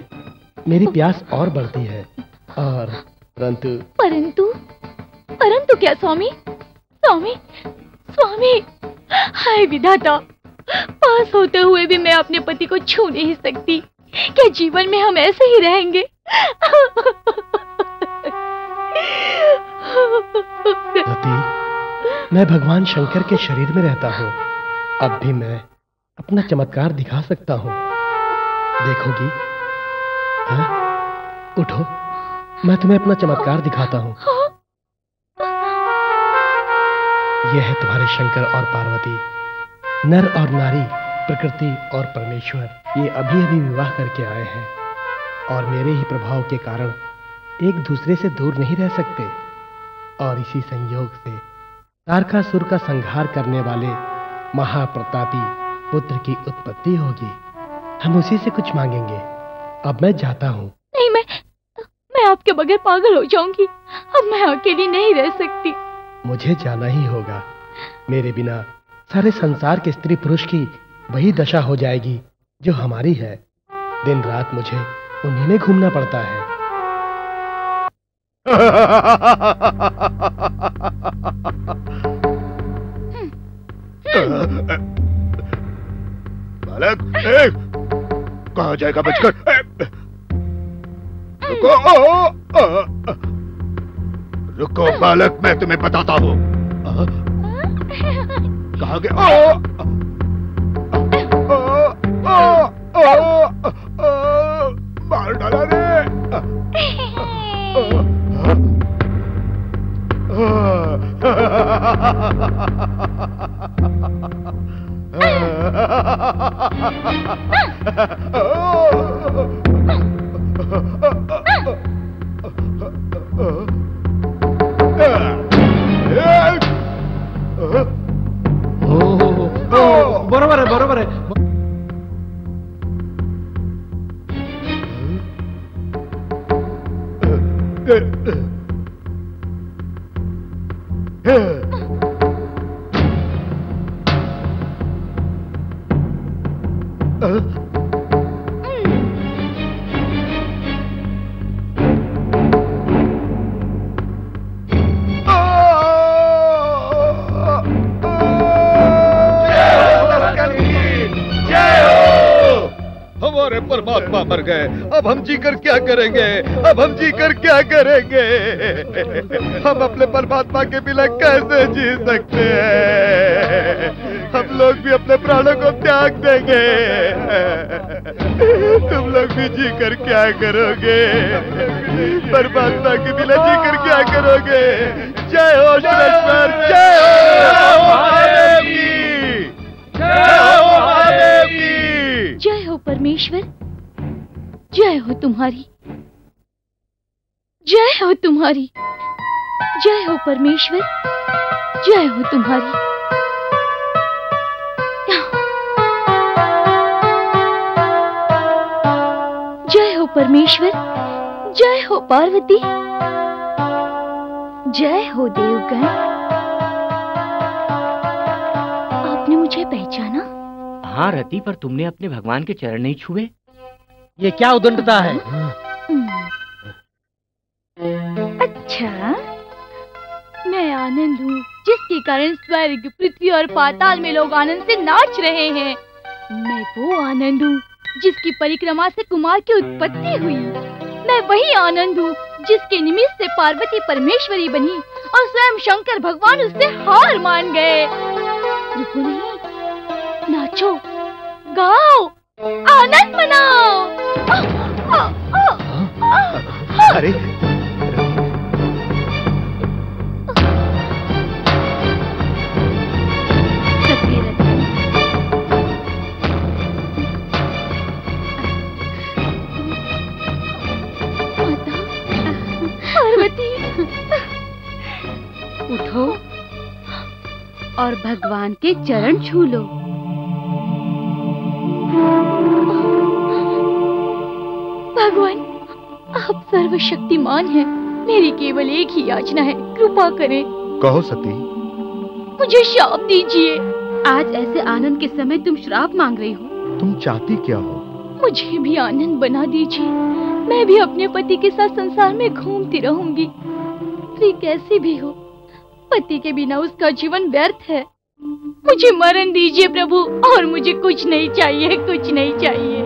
मेरी प्यास और बढ़ती है। और परंतु परंतु परंतु क्या स्वामी? स्वामी स्वामी, हाय विधाता, पास होते हुए भी मैं अपने पति को छू नहीं सकती। क्या जीवन में हम ऐसे ही रहेंगे? रति, मैं भगवान शंकर के शरीर में रहता हूँ। अब भी मैं अपना चमत्कार दिखा सकता हूँ। देखोगी? हाँ? उठो, मैं तुम्हें अपना चमत्कार दिखाता हूँ। यह है तुम्हारे शंकर और पार्वती, नर और नारी, प्रकृति और परमेश्वर। ये अभी अभी विवाह करके आए हैं और मेरे ही प्रभाव के कारण एक दूसरे से दूर नहीं रह सकते। और इसी संयोग से तारकासुर का संहार करने वाले महाप्रतापी पुत्र की उत्पत्ति होगी। हम उसी से कुछ मांगेंगे। अब मैं जाता हूँ। नहीं, मैं मैं आपके बगैर पागल हो जाऊंगी। अब मैं अकेली नहीं रह सकती। मुझे जाना ही होगा। मेरे बिना सारे संसार के स्त्री पुरुष की वही दशा हो जाएगी जो हमारी है। दिन रात मुझे उन्हीं में घूमना पड़ता है। बालक, कहाँ जाएगा बचकर? रुको, रुको बालक, मैं तुम्हें बताता हूँ। कहाँ गया? मार डाला रे। बरोबर है, बरोबर है। परमात्मा मर गए, अब हम जी कर क्या करेंगे? अब हम जी कर क्या करेंगे? हम अपने परमात्मा के बिना कैसे जी सकते हैं? हम लोग भी अपने प्राणों को त्याग देंगे। तुम लोग भी जी कर क्या करोगे? परमात्मा के बिना जी कर क्या करोगे? जय हो शनेश्वर, जय हो महादेव की, जय हो महादेव की, जय हो परमेश्वर, जय हो तुम्हारी, जय हो तुम्हारी, जय हो परमेश्वर, जय हो तुम्हारी। जय हो परमेश्वर, जय हो पार्वती, जय हो देवगण। आपने मुझे पहचाना? हाँ रति, पर तुमने अपने भगवान के चरण नहीं छुए। ये क्या उदंडता है? अच्छा, मैं आनंद हूँ, जिसके कारण स्वर्ग, पृथ्वी और पाताल में लोग आनंद से नाच रहे हैं। मैं वो आनंद हूँ जिसकी परिक्रमा से कुमार की उत्पत्ति हुई। मैं वही आनंद हूँ जिसके निमित्त से पार्वती परमेश्वरी बनी और स्वयं शंकर भगवान उससे हार मान गए। रुको नहीं, नाचो, गाओ, आनंद मनाओ। अरे, भगवान के चरण छू लो। भगवान, आप सर्वशक्तिमान हैं। मेरी केवल एक ही याचना है, कृपा करें। कहो सती। मुझे श्राप दीजिए। आज ऐसे आनंद के समय तुम श्राप मांग रही हो? तुम चाहती क्या हो? मुझे भी आनंद बना दीजिए। मैं भी अपने पति के साथ संसार में घूमती रहूंगी। स्त्री कैसी भी हो, पति के बिना उसका जीवन व्यर्थ है। मुझे मरण दीजिए प्रभु, और मुझे कुछ नहीं चाहिए, कुछ नहीं चाहिए।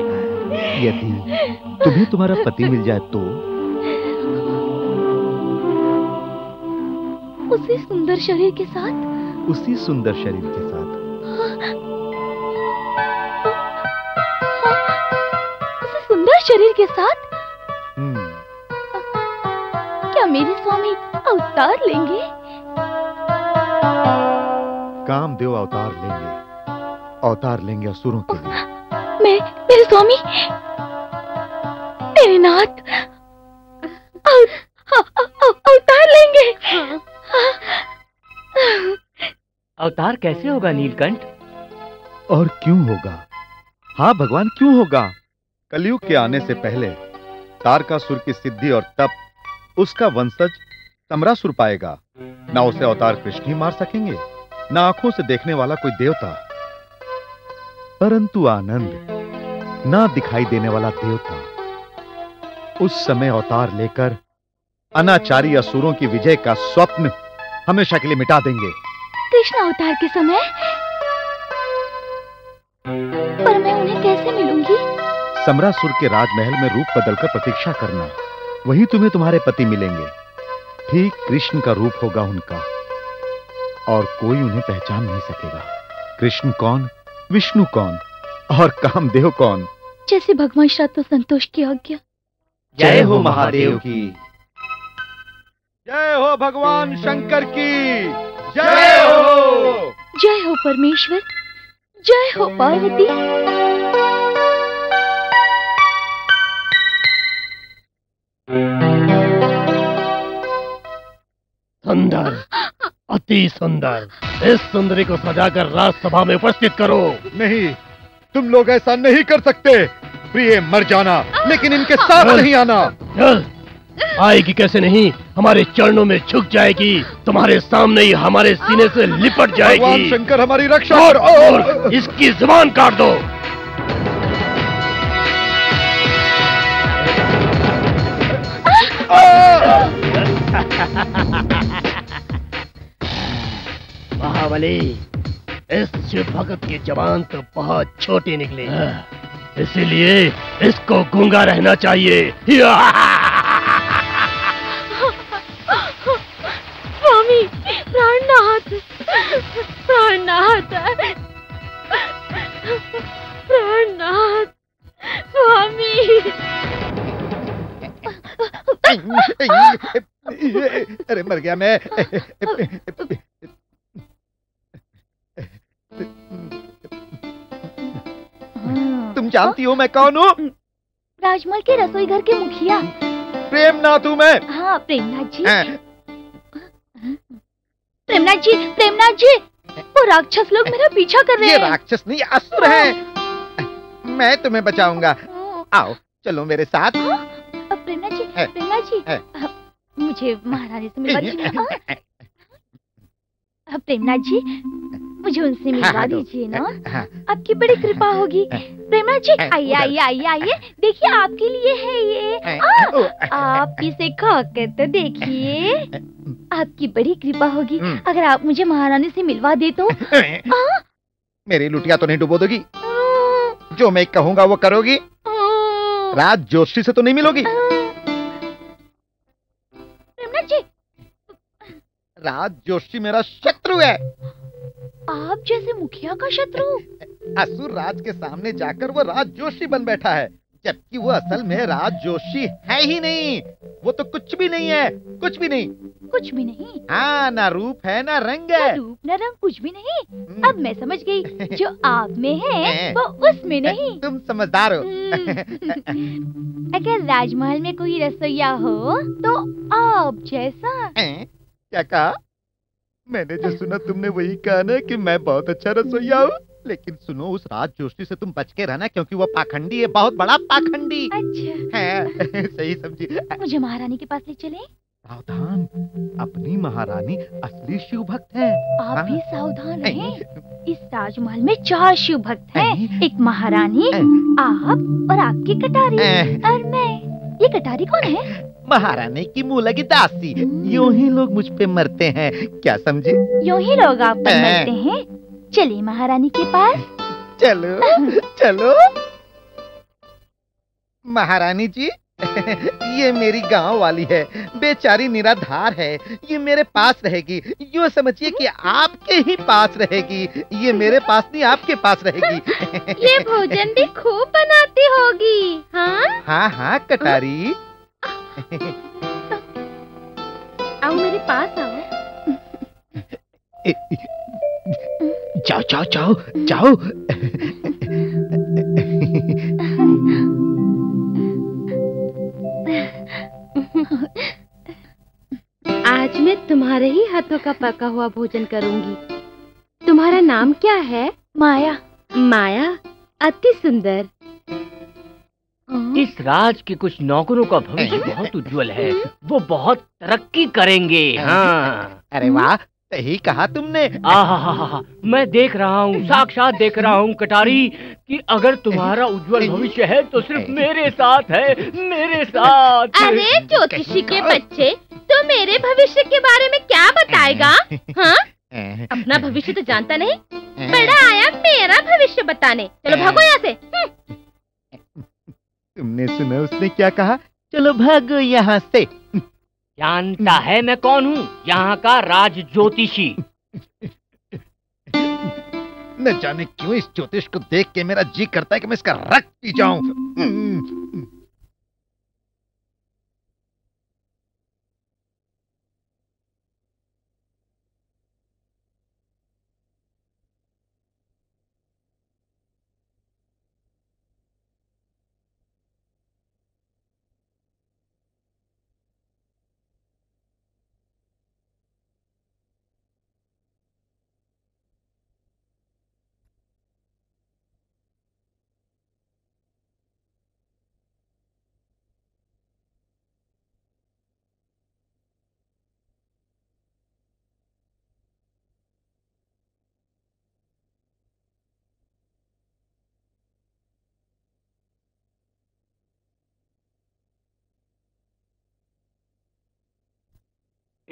यदि तुम्हें तुम्हारा पति मिल जाए तो? उसी सुंदर शरीर के साथ? उसी सुंदर शरीर के साथ। उसी सुंदर शरीर के साथ? क्या मेरे स्वामी अवतार लेंगे? कामदेव अवतार लेंगे, अवतार लेंगे असुरों के लिए। मैं, मेरे स्वामी, मेरे नाथ अवतार लेंगे। अवतार कैसे होगा नीलकंठ? और क्यों होगा? हाँ भगवान, क्यों होगा? कलयुग के आने से पहले तारकासुर की सिद्धि और तप उसका वंशज तमरासुर पाएगा। ना उसे अवतार कृष्ण ही मार सकेंगे, ना आंखों से देखने वाला कोई देवता। परंतु आनंद, ना दिखाई देने वाला देवता, उस समय अवतार लेकर अनाचारी असुरों की विजय का स्वप्न हमेशा के लिए मिटा देंगे। कृष्ण अवतार के समय? पर मैं उन्हें कैसे मिलूंगी? समरासुर के राजमहल में रूप बदलकर प्रतीक्षा करना, वही तुम्हें तुम्हारे पति मिलेंगे। ठीक कृष्ण का रूप होगा उनका, और कोई उन्हें पहचान नहीं सकेगा। कृष्ण कौन, विष्णु कौन और कामदेव कौन। जैसे भगवान श्रातो संतोष की आज्ञा। जय हो महादेव की जय, हो भगवान शंकर की जय हो। जय हो परमेश्वर, जय हो पार्वती। सुंदर, अति सुंदर, इस सुंदरी को सजाकर राजसभा में उपस्थित करो। नहीं, तुम लोग ऐसा नहीं कर सकते। प्रिय मर जाना, लेकिन इनके साथ चल, नहीं आना। चल, आएगी कैसे नहीं, हमारे चरणों में झुक जाएगी, तुम्हारे सामने ही हमारे सीने से लिपट जाएगी। भगवान शंकर हमारी रक्षा। और, और, और इसकी जुबान काट दो। महाबली, इस शिव भगत की जबान तो बहुत छोटी निकली, इसीलिए इसको गूंगा रहना चाहिए। स्वामी, प्राणनाथ, प्राणनाथ, प्राणनाथ, स्वामी। अरे मर गया मैं। तुम जानती हो मैं कौन हूँ? राजमहल के रसोई घर के मुखिया प्रेमनाथ हूँ मैं। हाँ प्रेमनाथ जी, प्रेमनाथ जी, प्रेमनाथ जी, वो राक्षस लोग मेरा पीछा कर रहे हैं। ये राक्षस नहीं, अस्त्र हैं। मैं तुम्हें बचाऊंगा, आओ चलो मेरे साथ। प्रेमनाथ जी, प्रेमनाथ जी, मुझे महारानी से मिलवा। प्रेमनाथ जी, मुझे उनसे मिलवा दीजिए ना, आपकी बड़ी कृपा होगी। प्रेमनाथ जी, आइए आइए आइए आइए, देखिए आपके लिए है ये। आ, आप इसे खाकर तो देखिए, आपकी बड़ी कृपा होगी। अगर आप मुझे महारानी से मिलवा दे तो। मेरी लुटिया तो नहीं डुबो दोगी? जो मैं कहूँगा वो करोगी? राज जोशी से तो नहीं मिलोगी? प्रेमनाथ जी, राज जोशी मेरा शत्रु है। आप जैसे मुखिया का शत्रु? असुर राज के सामने जाकर वो राज जोशी बन बैठा है, जबकि वो असल में राज जोशी है ही नहीं। वो तो कुछ भी नहीं है, कुछ भी नहीं, कुछ भी नहीं। हाँ, ना रूप है ना रंग है। ना रूप ना रंग, कुछ भी नहीं। अब मैं समझ गई, जो आप में है वो उसमें नहीं। तुम समझदार हो। अगर राजमहल में कोई रसोईया हो तो आप जैसा। क्या कहा? मैंने जो सुना तुमने वही कहा ना कि मैं बहुत अच्छा रसोइया हूँ, लेकिन सुनो उस राज जोशी से तुम बच के रहना क्योंकि वो पाखंडी है, बहुत बड़ा पाखंडी। अच्छा है, सही समझी। मुझे महारानी के पास ले चलें? सावधान, अपनी महारानी असली शिव भक्त है। आप हाँ? भी सावधान रहें। इस ताजमहल में चार शिव भक्त हैं, एक महारानी, आप और आपकी कटारी और मैं। ये कटारी कौन है? महारानी की मुँह लगी दासी। यूं ही लोग मुझ पे मरते हैं, क्या समझे? यूं ही लोग आप पे मरते हैं। चलिए महारानी के पास चलो। चलो महारानी जी, ये मेरी गांव वाली है, बेचारी निराधार है, ये मेरे पास रहेगी, यूँ समझिए कि आपके ही पास रहेगी। ये मेरे पास नहीं, आपके पास रहेगी। ये भोजन भी खूब बनाती होगी। हाँ हाँ हाँ कटारी, आओ मेरे पास आओ। जाओ जाओ जाओ जाओ। आज मैं तुम्हारे ही हाथों का पका हुआ भोजन करूंगी। तुम्हारा नाम क्या है? माया। माया, अति सुंदर। इस राज के कुछ नौकरों का भविष्य बहुत उज्जवल है, वो बहुत तरक्की करेंगे। हाँ। अरे वाह, सही कहा तुमने। आहा, मैं देख रहा हूँ, साक्षात देख रहा हूँ कटारी, कि अगर तुम्हारा उज्जवल भविष्य है तो सिर्फ मेरे साथ है, मेरे साथ। अरे ज्योतिषी के बच्चे, तो मेरे भविष्य के बारे में क्या बताएगा? हाँ, अपना भविष्य तो जानता नहीं, बड़ा आया मेरा भविष्य बताने। चलो भागो यहाँ से। तुमने सुना उसने क्या कहा? चलो भागो यहाँ से। जानता है मैं कौन हूँ, यहाँ का राज ज्योतिषी। न जाने क्यों इस ज्योतिष को देख के मेरा जी करता है कि मैं इसका रक्त पी जाऊं।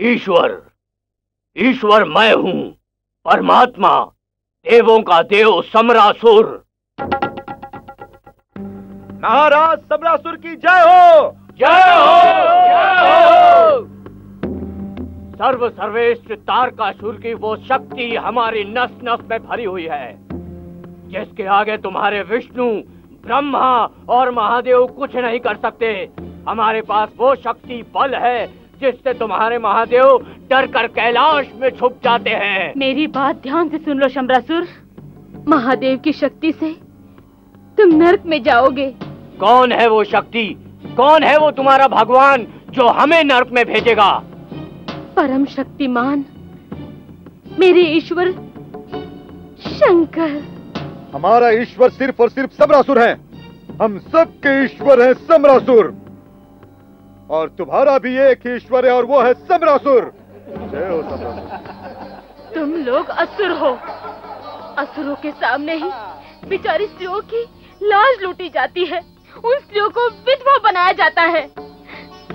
ईश्वर, ईश्वर मैं हूँ, परमात्मा, देवों का देव समरासुर। महाराज समरासुर की जय हो, जय हो, जय हो। सर्व सर्वेष्ठ तारकासुर की वो शक्ति हमारी नस नस में भरी हुई है, जिसके आगे तुम्हारे विष्णु, ब्रह्मा और महादेव कुछ नहीं कर सकते। हमारे पास वो शक्ति बल है जिससे तुम्हारे महादेव डर कर कैलाश में छुप जाते हैं। मेरी बात ध्यान से सुन लो समरासुर, महादेव की शक्ति से तुम नर्क में जाओगे। कौन है वो शक्ति? कौन है वो तुम्हारा भगवान जो हमें नर्क में भेजेगा? परम शक्तिमान मेरे ईश्वर शंकर। हमारा ईश्वर सिर्फ और सिर्फ समरासुर है। हम सबके ईश्वर हैं समरासुर, और तुम्हारा भी एक ही ईश्वर है और वो है समरासुर। जय हो समरासुर। तुम लोग असुर हो, असुरों के सामने ही बेचारी स्त्रियों की लाज लूटी जाती है, उन स्त्रियों को विधवा बनाया जाता है,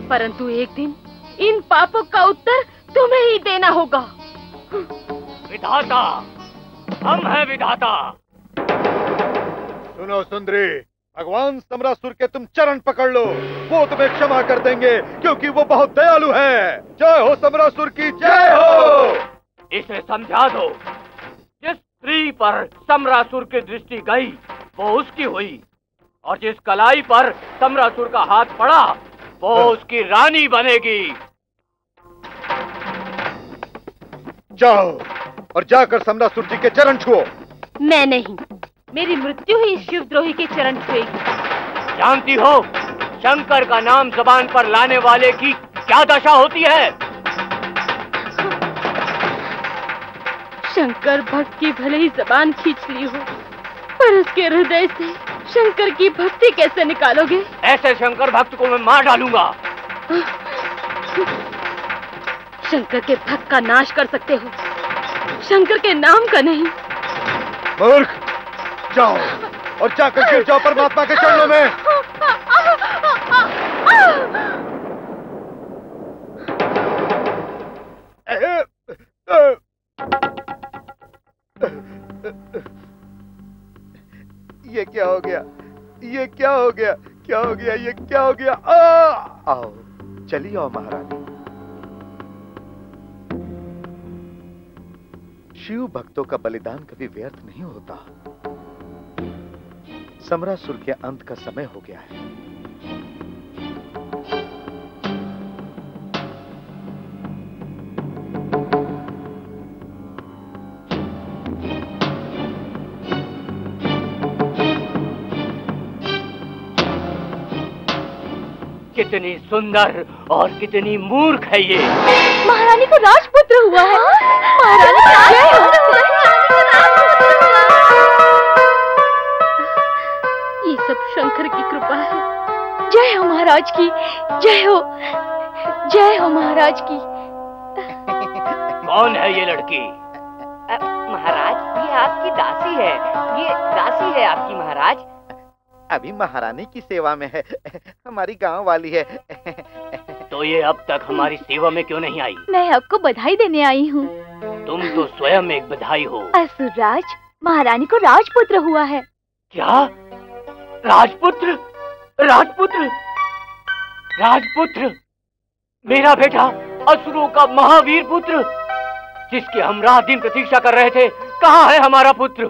परंतु एक दिन इन पापों का उत्तर तुम्हें ही देना होगा। विधाता, हम हैं विधाता। सुनो सुंदरी, भगवान समरासुर के तुम चरण पकड़ लो, वो तुम्हें क्षमा कर देंगे क्योंकि वो बहुत दयालु है। जय हो समरासुर की जय हो। इसे समझा दो, जिस स्त्री पर समरासुर की दृष्टि गई वो उसकी हुई, और जिस कलाई पर समरासुर का हाथ पड़ा वो उसकी रानी बनेगी। जाओ और जाकर समरासुर जी के चरण छुओ। मैं नहीं, मेरी मृत्यु ही शिवद्रोही के चरण छुएगी। जानती हो शंकर का नाम जबान पर लाने वाले की क्या दशा होती है? शंकर भक्त की भले ही जबान खींच ली हो, पर उसके हृदय से शंकर की भक्ति कैसे निकालोगे? ऐसे शंकर भक्त को मैं मार डालूंगा। शंकर के भक्त का नाश कर सकते हो, शंकर के नाम का नहीं। मूर्ख, जाओ और जाकर गिर जाओ परमात्मा के चरणों में। ये क्या हो गया? ये क्या हो गया? क्या हो गया? ये क्या हो गया? आओ, चली आओ महारानी। शिव भक्तों का बलिदान कभी व्यर्थ नहीं होता। समरासुर के अंत का समय हो गया है। कितनी सुंदर और कितनी मूर्ख है ये। महारानी को राजपुत्र हुआ है। महारानी को राजपुत्र हुआ है। ये सब शंकर की कृपा है। जय हो महाराज की, जय हो, जय हो महाराज की। कौन है ये लड़की? महाराज, ये आपकी दासी है। ये दासी है आपकी महाराज। अभी महारानी की सेवा में है, हमारी गांव वाली है। तो ये अब तक हमारी सेवा में क्यों नहीं आई? मैं आपको बधाई देने आई हूँ। तुम तो स्वयं एक बधाई हो। असुरराज, महारानी को राजपुत्र हुआ है। क्या? राजपुत्र? राजपुत्र? राजपुत्र? मेरा बेटा, असुरों का महावीर पुत्र, जिसके हम रात दिन प्रतीक्षा कर रहे थे, कहाँ है हमारा पुत्र?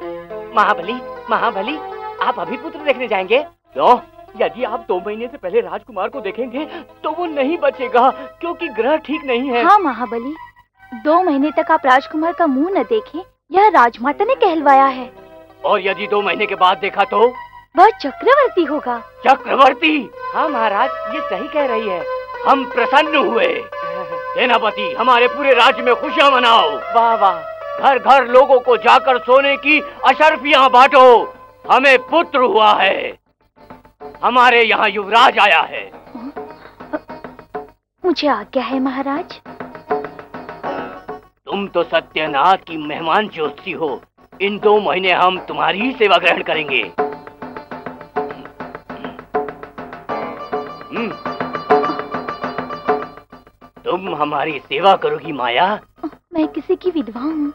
महाबली, महाबली, आप अभी पुत्र देखने जाएंगे? क्यों? यदि आप दो महीने से पहले राजकुमार को देखेंगे तो वो नहीं बचेगा, क्योंकि ग्रह ठीक नहीं है। हाँ महाबली, दो महीने तक आप राजकुमार का मुंह न देखें, यह राजमाता ने कहलवाया है। और यदि दो महीने के बाद देखा तो? वह चक्रवर्ती होगा। चक्रवर्ती? हाँ महाराज, ये सही कह रही है। हम प्रसन्न हुए। सेनापति, हमारे पूरे राज्य में खुशियाँ मनाओ। वाह वाह। घर घर लोगों को जाकर सोने की अशर्फियाँ बांटो। हमें पुत्र हुआ है, हमारे यहाँ युवराज आया है। मुझे आज्ञा है महाराज। तुम तो सत्यनाथ की मेहमान ज्योतिषी हो। इन दो महीने हम तुम्हारी ही सेवा ग्रहण करेंगे। तुम हमारी सेवा करोगी माया? मैं किसी की विधवा हूँ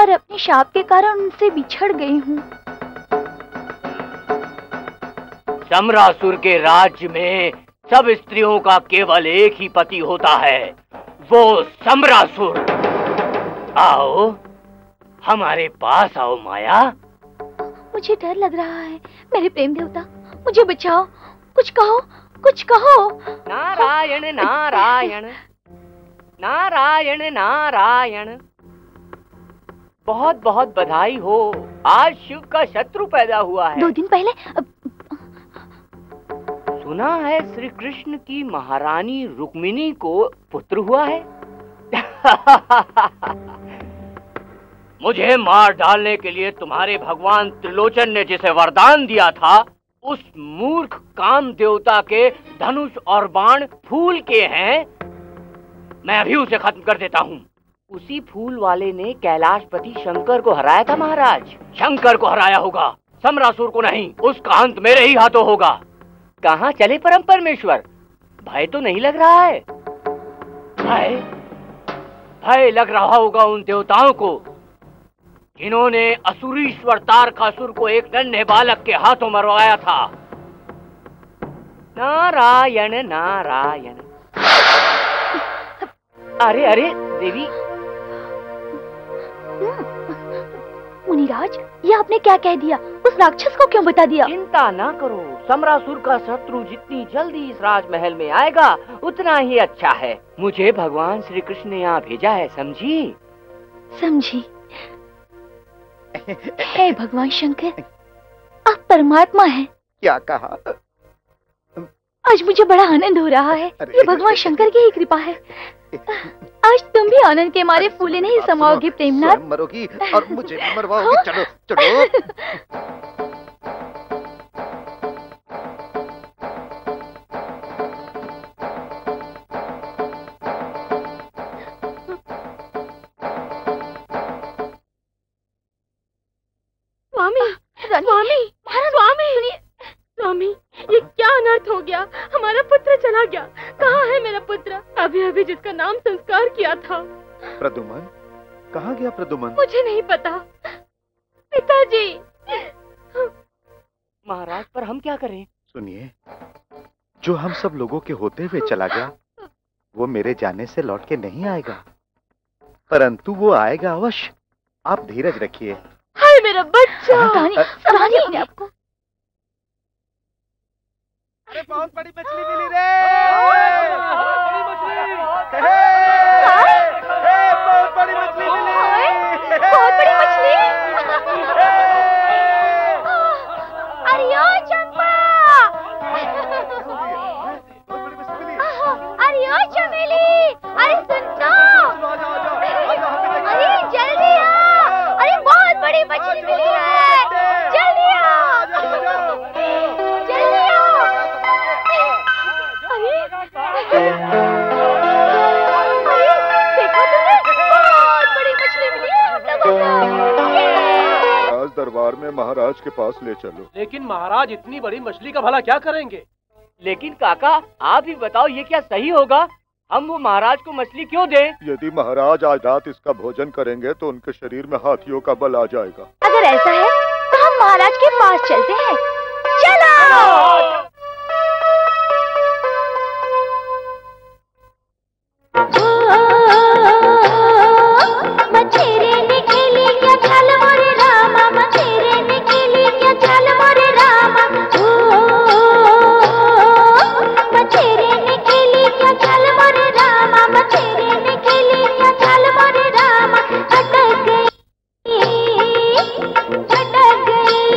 और अपने शाप के कारण उनसे बिछड़ गई हूँ। समरासुर के राज्य में सब स्त्रियों का केवल एक ही पति होता है, वो समरासुर। आओ, हमारे पास आओ माया। मुझे डर लग रहा है। मेरे प्रेम देवता, मुझे बचाओ। कुछ कहो, कुछ कहो। नारायण नारायण नारायण नारायण। बहुत बहुत बधाई हो, आज शिव का शत्रु पैदा हुआ है। दो दिन पहले अब... सुना है श्री कृष्ण की महारानी रुक्मिणी को पुत्र हुआ है। मुझे मार डालने के लिए तुम्हारे भगवान त्रिलोचन ने जिसे वरदान दिया था, उस मूर्ख काम देवता के धनुष और बाण फूल के हैं। मैं अभी उसे खत्म कर देता हूँ। उसी फूल वाले ने कैलाशपति शंकर को हराया था महाराज। शंकर को हराया होगा, समरासुर को नहीं। उसका अंत मेरे ही हाथों होगा। कहाँ चले परम परमेश्वर? भय तो नहीं लग रहा है? भय भय लग रहा होगा उन देवताओं को, जिन्होंने असुरीश्वर तारकासुर को एक नन्हे बालक के हाथों मरवाया था। नारायण नारायण। अरे अरे देवी। मुनिराज, ये आपने क्या कह दिया? उस राक्षस को क्यों बता दिया? चिंता ना करो, समरासुर का शत्रु जितनी जल्दी इस राजमहल में आएगा उतना ही अच्छा है। मुझे भगवान श्री कृष्ण ने यहाँ भेजा है, समझी? समझी। हे भगवान शंकर, आप परमात्मा हैं। क्या कहा? आज मुझे बड़ा आनंद हो रहा है। ये भगवान शंकर की ही कृपा है। आज तुम भी आनंद के मारे फूले नहीं समाओगी प्रेमनाथ, मरोगी और मुझे मरवाओगी। चलो चलो। प्रदुमन कहाँ गया? प्रदुमन मुझे नहीं पता पिताजी। महाराज पर हम क्या करें? सुनिए, जो हम सब लोगों के होते हुए चला गया वो मेरे जाने से लौट के नहीं आएगा, परंतु वो आएगा अवश्य। आप धीरज रखिए। हाय मेरा बच्चा। रानी, रानी आपको। अरे बहुत बड़ी मछली मिली रे। बहुत बड़ी मछली। अरे ओ चंपा, अरे ओ चमेली, अरे सुन तो, अरे जल्दी आ, अरे बहुत बड़ी मछली मिली है, जल्दी आ, जल्दी आ। अरे दरबार में महाराज के पास ले चलो। लेकिन महाराज इतनी बड़ी मछली का भला क्या करेंगे? लेकिन काका आप ही बताओ ये क्या सही होगा, हम वो महाराज को मछली क्यों दें? यदि महाराज आज रात इसका भोजन करेंगे तो उनके शरीर में हाथियों का बल आ जाएगा। अगर ऐसा है तो हम महाराज के पास चलते हैं। चलो। Thank you.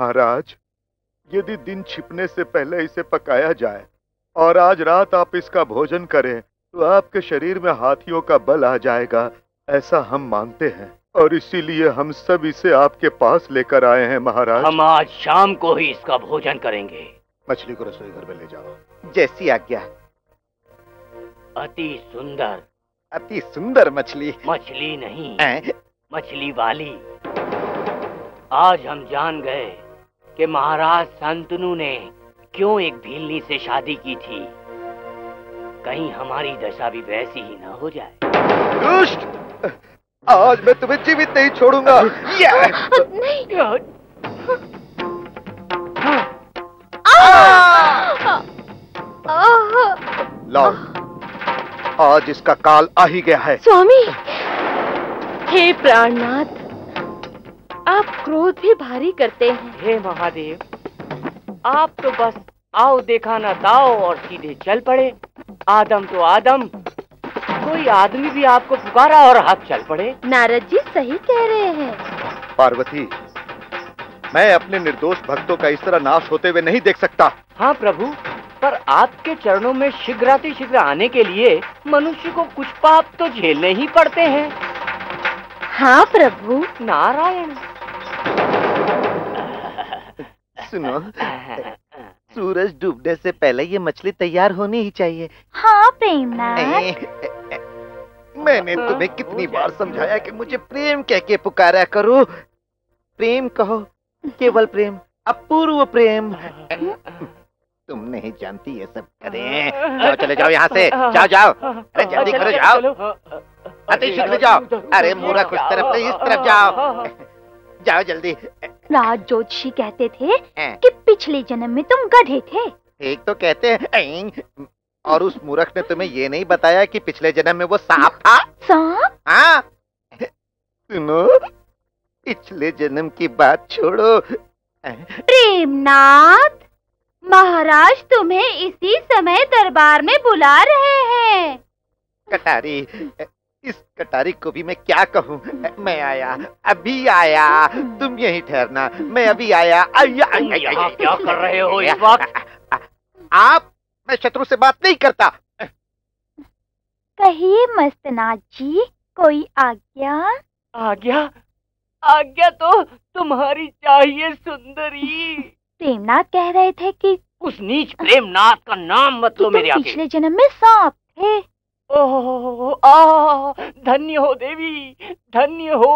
महाराज, यदि दिन छिपने से पहले इसे पकाया जाए और आज रात आप इसका भोजन करें तो आपके शरीर में हाथियों का बल आ जाएगा, ऐसा हम मानते हैं और इसीलिए हम सब इसे आपके पास लेकर आए हैं महाराज। हम आज शाम को ही इसका भोजन करेंगे। मछली को रसोई घर में ले जाओ। जैसी आज्ञा। अति सुंदर, अति सुंदर मछली। मछली नहीं, मछली वाली। आज हम जान गए कि महाराज शांतनु ने क्यों एक भीलनी से शादी की थी। कहीं हमारी दशा भी वैसी ही ना हो जाए। दुष्ट, आज मैं तुम्हें जीवित नहीं छोड़ूंगा। लाओ, आज इसका काल आ ही गया है। स्वामी, हे प्राणनाथ, आप क्रोध भी भारी करते हैं। हे महादेव, आप तो बस आओ देखा ना दाओ और सीधे चल पड़े। आदम तो आदम, कोई आदमी भी आपको पुकारा और आप चल पड़े। नारद जी सही कह रहे हैं। पार्वती, मैं अपने निर्दोष भक्तों का इस तरह नाश होते हुए नहीं देख सकता। हाँ प्रभु, पर आपके चरणों में शीघ्रातिशीघ्र आने के लिए मनुष्य को कुछ पाप तो झेलने ही पड़ते हैं। हाँ प्रभु। नारायण, सुनो, सूरज डूबने से पहले ये मछली तैयार होनी ही चाहिए। हाँ प्रेमनाथ, मैंने तुम्हें कितनी बार समझाया कि मुझे प्रेम कह के पुकारा करो। प्रेम कहो, केवल प्रेम, अपूर्व प्रेम। तुम नहीं जानती ये सब करें। जाओ, चले जाओ यहाँ से, जाओ जाओ, अरे जल्दी करो, जाओ अति शीघ्र जाओ। अरे मूर्ख, उस तरफ नहीं, इस तरफ जाओ, जाओ जल्दी। राज जोशी कहते थे कि पिछले जन्म में तुम गधे थे। एक तो कहते हैं, और उस मूर्ख ने तुम्हें ये नहीं बताया कि पिछले जन्म में वो सांप था। सांप? हाँ। सुनो, पिछले जन्म की बात छोड़ो। प्रेमनाथ, महाराज तुम्हें इसी समय दरबार में बुला रहे हैं। कटारी, इस कटारी को भी मैं क्या कहूँ। मैं आया, अभी आया, तुम यहीं ठहरना, मैं अभी आया। आया, आया, आया, आया। क्या कर रहे हो इस वक्त आप? मैं शत्रु से बात नहीं करता। कहिए मस्तनाथ जी, कोई आज्ञा? आज्ञा? आज्ञा तो तुम्हारी चाहिए सुंदरी। प्रेमनाथ कह रहे थे कि उस नीच प्रेमनाथ का नाम मत लो मेरे आगे। पिछले जन्म में सांप थे। ओह, आ, धन्य हो देवी, धन्य हो।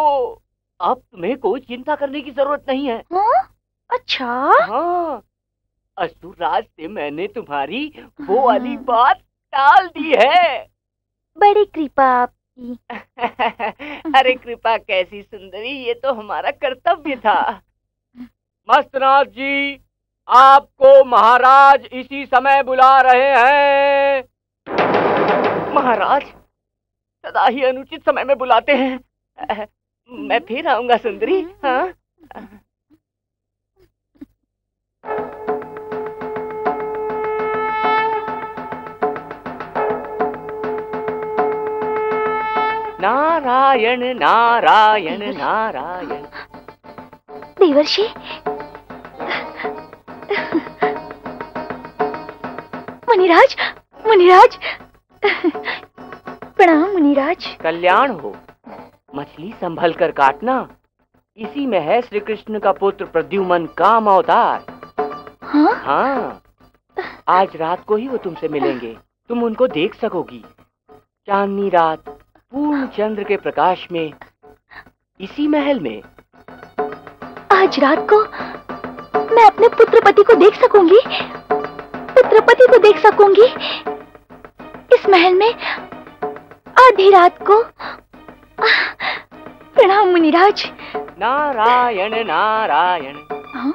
अब तुम्हें कोई चिंता करने की जरूरत नहीं है। हाँ? अच्छा। हाँ, असुरराज से मैंने तुम्हारी वो वाली बात टाल दी है। बड़ी कृपा आपकी। अरे कृपा कैसी सुंदरी, ये तो हमारा कर्तव्य था। मस्तनाथ जी, आपको महाराज इसी समय बुला रहे हैं। महाराज सदा ही अनुचित समय में बुलाते हैं। मैं फिर आऊंगा सुंदरी। हाँ? नारायण नारायण नारायण। देवर्षि, मुनिराज, मुनिराज, प्रणाम मुनिराज। कल्याण हो। मछली संभल कर काटना, इसी में है श्री कृष्ण का पुत्र प्रद्युमन काम अवतार। हाँ? हाँ, आज रात को ही वो तुमसे मिलेंगे, तुम उनको देख सकोगी। चांदनी रात, पूर्ण चंद्र के प्रकाश में, इसी महल में। आज रात को मैं अपने पुत्रपति को देख सकूंगी, पुत्रपति को देख सकूंगी इस महल में, आधी रात को। प्रणाम मुनिराज। नारायण नारायण। हाँ?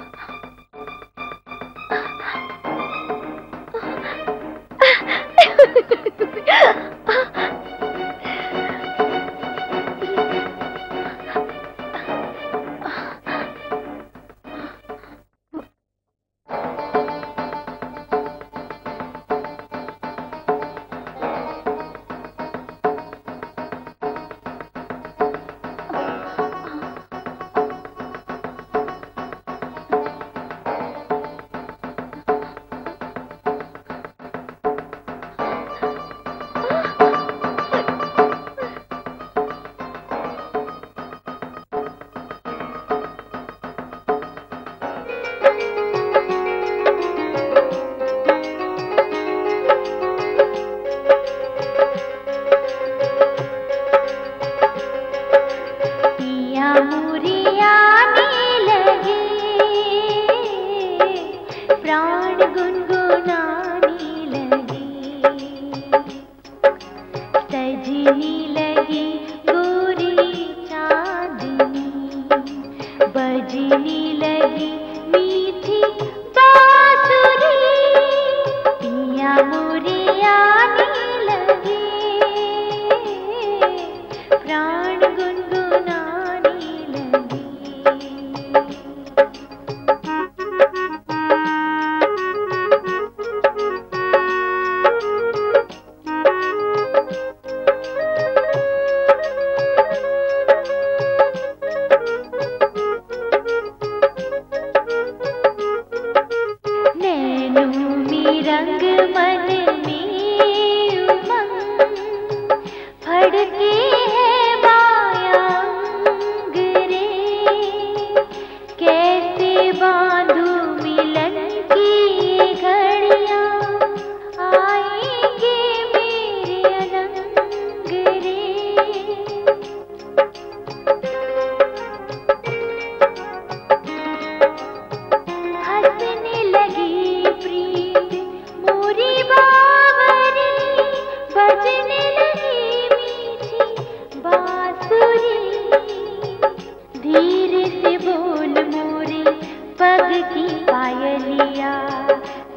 रंग मन में उमंग फड़की है बायांग रे, कैसे बांधू मिलन की घड़ियां आएंगे मेरे अनंग रे। हंसने लगी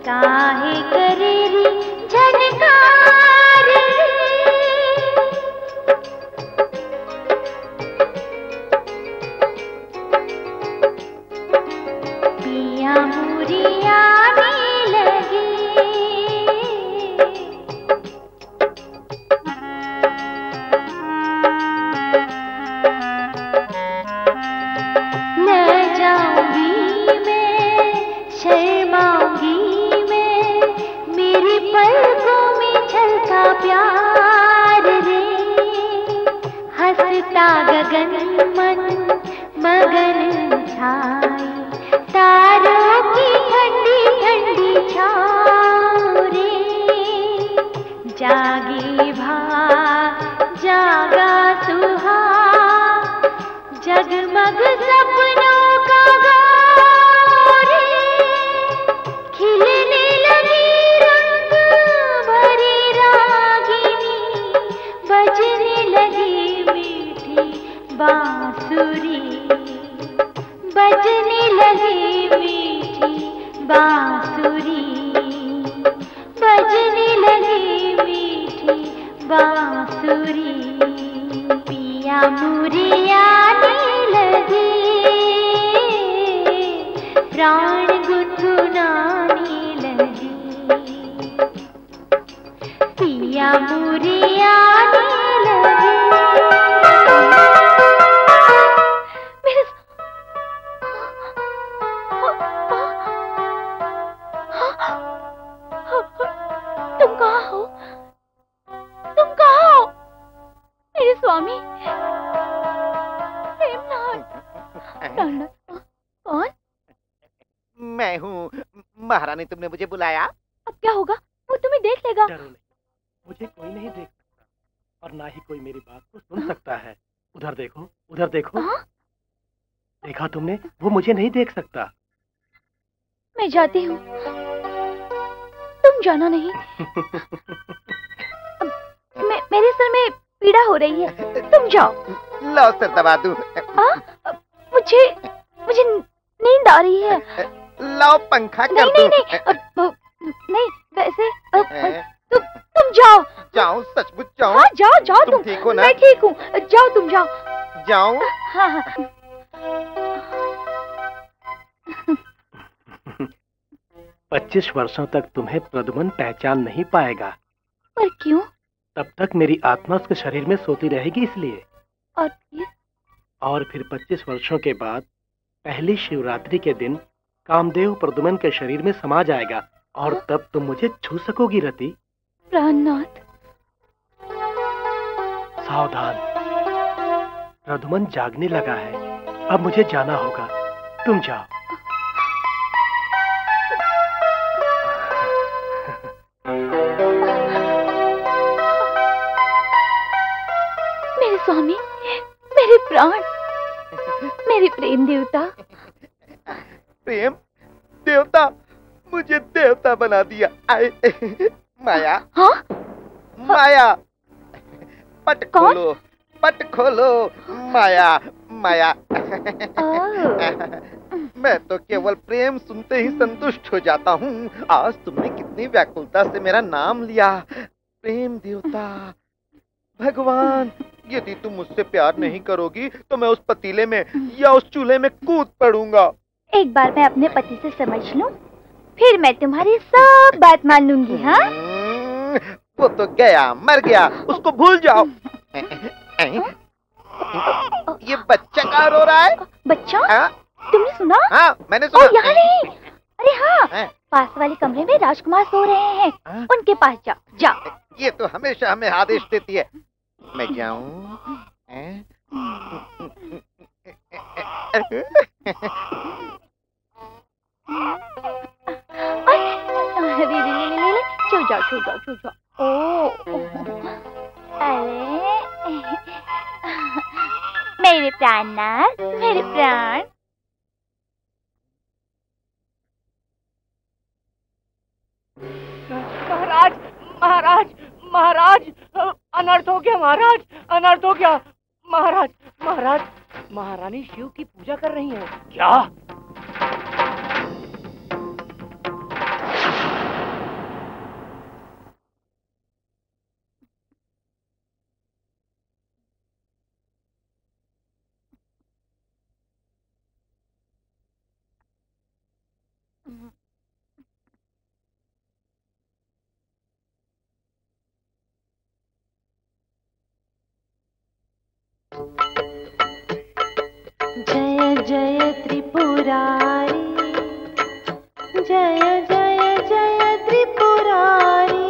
काहे करे री झनकार पिया मुरिया में लगे न जाऊंगी मैं शर्माऊंगी प्यार रे। हंसता गगन मन मगन छाए तारों की ठंडी ठंडी छाओ रे, जागी भा जागा सुहा जगमग सपनों बांसुरी बजने लगी मीठी बांसुरी बजने लगी मीठी बांसुरी पिया मुरिया ने लगी प्राण गुनगुनाने लगी पिया मुरिया ने लगी। स्वामी कौन? मैं हूँ महारानी, तुमने मुझे बुलाया। अब क्या होगा? वो तुम्हें देख लेगा। डरो नहीं, मुझे कोई नहीं देख सकता और ना ही कोई मेरी बात को सुन आ? सकता है। उधर देखो, उधर देखो। आ? देखा तुमने, वो मुझे नहीं देख सकता। मैं जाती हूँ, तुम जाना नहीं। मे, मेरे सर में पीड़ा हो रही है, तुम जाओ। लो सर दबा दूं। मुझे मुझे नींद आ रही है। लो पंखा कर दूं। नहीं नहीं नहीं, वैसे तुम तुम जाओ। जाओ सचमुच जाओ। हाँ जाओ जाओ तुम। ठीक हो ना? मैं ठीक हूँ, जाओ तुम जाओ। जाओ। हाँ हाँ। पच्चीस वर्षों तक तुम्हें प्रद्युम्न पहचान नहीं पाएगा। पर क्यों? तब तक मेरी आत्मा उसके शरीर में सोती रहेगी, इसलिए। और फिर? और फिर पच्चीस वर्षों के बाद पहली शिवरात्रि के दिन कामदेव प्रद्युम्न के शरीर में समा जाएगा और हा? तब तुम मुझे छू सकोगी रति। प्राणनाथ सावधान, प्रद्युम्न जागने लगा है। अब मुझे जाना होगा, तुम जाओ। स्वामी, मेरे प्राण, मेरे प्रेम देवता। प्रेम देवता? मुझे देवता बना दिया। आए, माया। हाँ? माया, पट खोलो, पट खोलो। माया माया। मैं तो केवल प्रेम सुनते ही संतुष्ट हो जाता हूँ। आज तुमने कितनी व्याकुलता से मेरा नाम लिया। प्रेम देवता, भगवान, यदि तुम मुझसे प्यार नहीं करोगी तो मैं उस पतीले में या उस चूल्हे में कूद पड़ूंगा। एक बार मैं अपने पति से समझ लूं, फिर मैं तुम्हारी सब बात मान लूंगी। हाँ? वो तो गया, मर गया, उसको भूल जाओ। ये बच्चा कहाँ रो रहा है? बच्चा? आ? तुमने सुना? हाँ, मैंने सुना। ओ, यहाँ नहीं। अरे हाँ, पास वाले कमरे में राजकुमार सो रहे हैं, आ? उनके पास जाओ जाओ। ये तो हमेशा हमें आदेश देती है। मैं जाऊं? छू जाओ छू जाओ छू जाओ। ओ अरे मेरे प्राण नाथ, मेरे प्राण। महाराज महाराज महाराज, अनर्थ हो गया महाराज, अनर्थ हो गया महाराज। महाराज महारानी शिव की पूजा कर रही है क्या? जय जय त्रिपुरारी, जय जय जय त्रिपुरारी,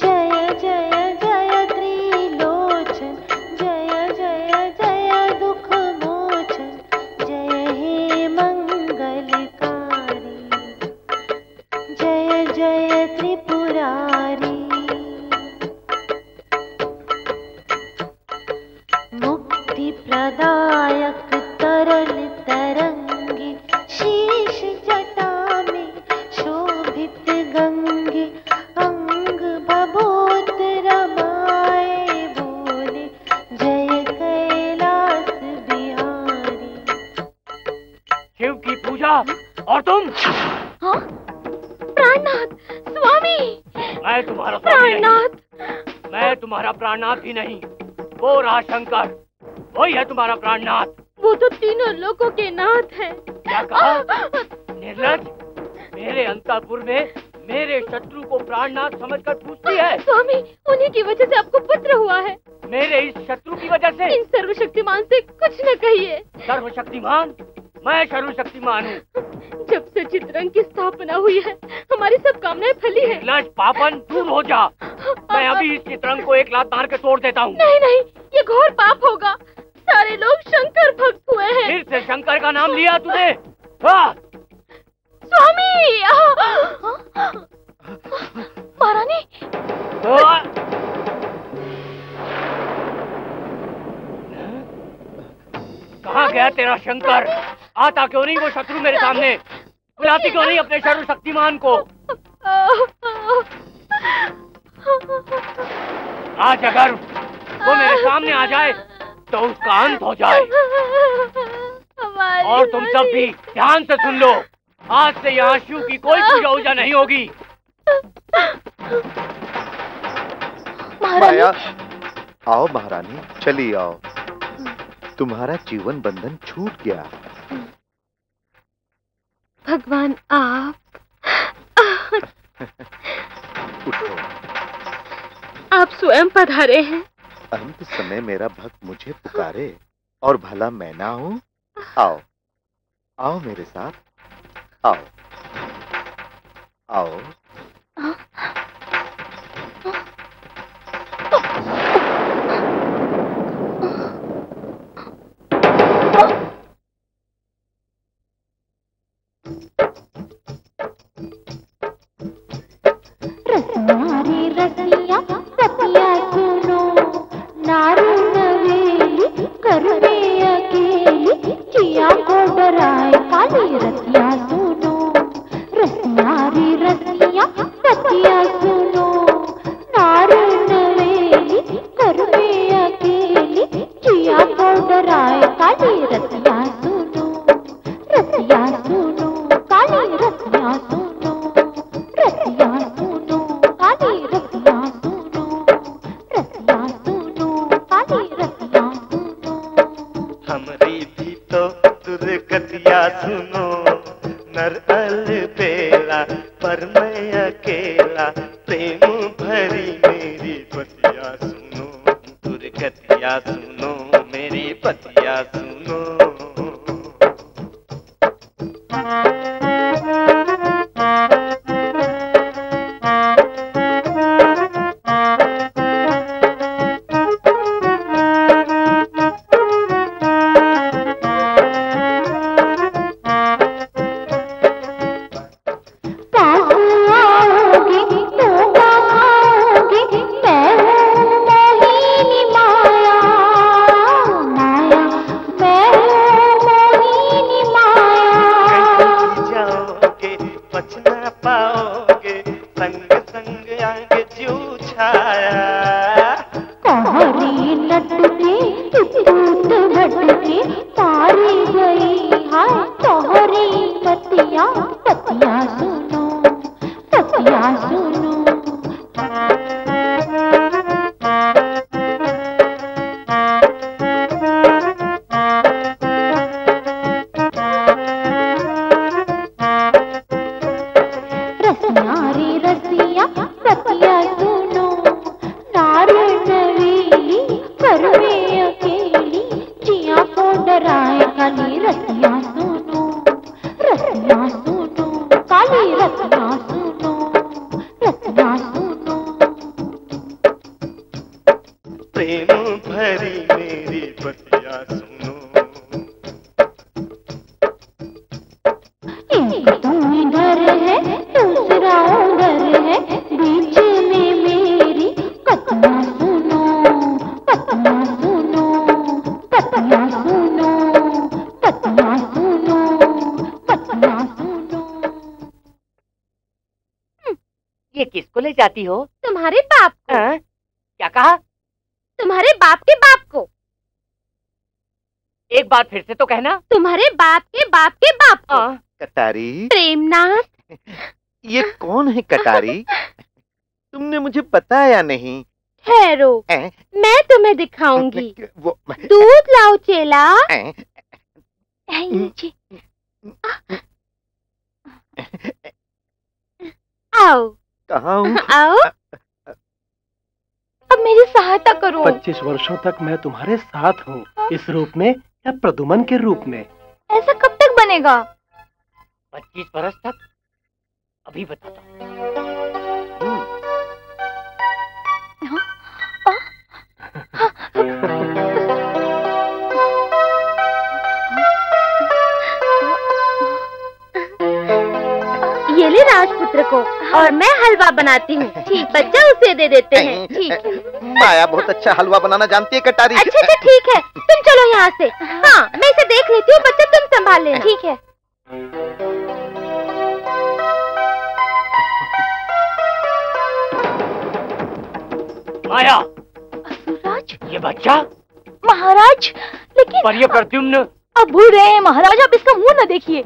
जय जय जय त्रिलोचन, जय जय जय दुख मोचन, जय हे मंगलकारी, जय जय त्रिपुरारी। प्रदायक तरल तरंगी, शीश जटा में शोभित गंगे, अंग बबूत रमाए बोले, जय कैलाश बिहारी। शिव की पूजा और तुम? हाँ? प्राणनाथ स्वामी, मैं तुम्हारा प्राणनाथ, मैं तुम्हारा प्राणनाथ ही नहीं, वो रहा शंकर, वही है तुम्हारा प्राणनाथ। वो तो तीनों लोगों के नाथ है। क्या कहा निर्लज? मेरे अंतापुर में मेरे शत्रु को प्राणनाथ समझकर पूछती है। स्वामी, उन्हीं की वजह से आपको पुत्र हुआ है। मेरे इस शत्रु की वजह से? इन सर्वशक्तिमान से कुछ न कहिए। सर्वशक्तिमान? मैं सर्वशक्तिमान हूँ। जब से चित्रंग की स्थापना हुई है हमारी सब कामनाएं फली है। निर्लज पापन, दूर हो जा। मैं अभी इस चित्रंग को एक लात मार के तोड़ देता हूँ। नहीं नहीं, ये घोर पाप होगा। सारे लोग शंकर भक्त हुए हैं। फिर से शंकर का नाम लिया तूने? स्वामी महारानी। कहाँ गया तेरा शंकर? आता क्यों नहीं वो शत्रु मेरे सामने? बुलाती क्यों नहीं अपने सर्व शक्तिमान को? आज अगर वो मेरे सामने आ जाए तो उसका अंत हो जाए। और तुम सब भी ध्यान से सुन लो, आज से यहाँ शिव की कोई पूजा वूजा नहीं होगी। माया, आओ महारानी, चली आओ। तुम्हारा जीवन बंधन छूट गया। भगवान आप, उठो। आप स्वयं पधारे हैं। अंत समय मेरा भक्त मुझे पुकारे और भला मैं ना हूँ? आओ आओ मेरे साथ, आओ आओ। पतिया सुनो। बच ना पाओगे, संग संग आगे जू छाया। कोहरे लटके टूट लटके तारे गई हाय, कोहरे पतिया पतिया सुनो पतिया सुनो। जाती हो तुम्हारे बाप को। आ, क्या कहा? तुम्हारे बाप के बाप को। एक बार फिर से तो कहना। तुम्हारे बाप के बाप के बाप को। आ, कटारी। प्रेमनाथ। ये कौन है कटारी? तुमने मुझे बताया नहीं। ठहरो, मैं तुम्हें दिखाऊंगी। दूध लाओ चेला। ए, नीचे। आओ आओ, अब मेरी सहायता करो। पच्चीस वर्षों तक मैं तुम्हारे साथ हूँ, इस रूप में या प्रदुमन के रूप में। ऐसा कब तक बनेगा? पच्चीस वर्ष तक? अभी बताता हूँ। ये ले राजपुत्र को और मैं हलवा बनाती हूँ, बच्चा उसे दे देते हैं। ठीक है। माया बहुत अच्छा हलवा बनाना जानती है कटारी। अच्छा अच्छा ठीक है, तुम चलो यहाँ से। हाँ मैं इसे देख लेती हूँ, बच्चा तुम संभाल लेना। ठीक है। माया, असुराज, ये बच्चा। महाराज लेकिन पर ये प्रद्युम्न। अब भूल रहे हैं महाराज, आप इसका मुंह न देखिए।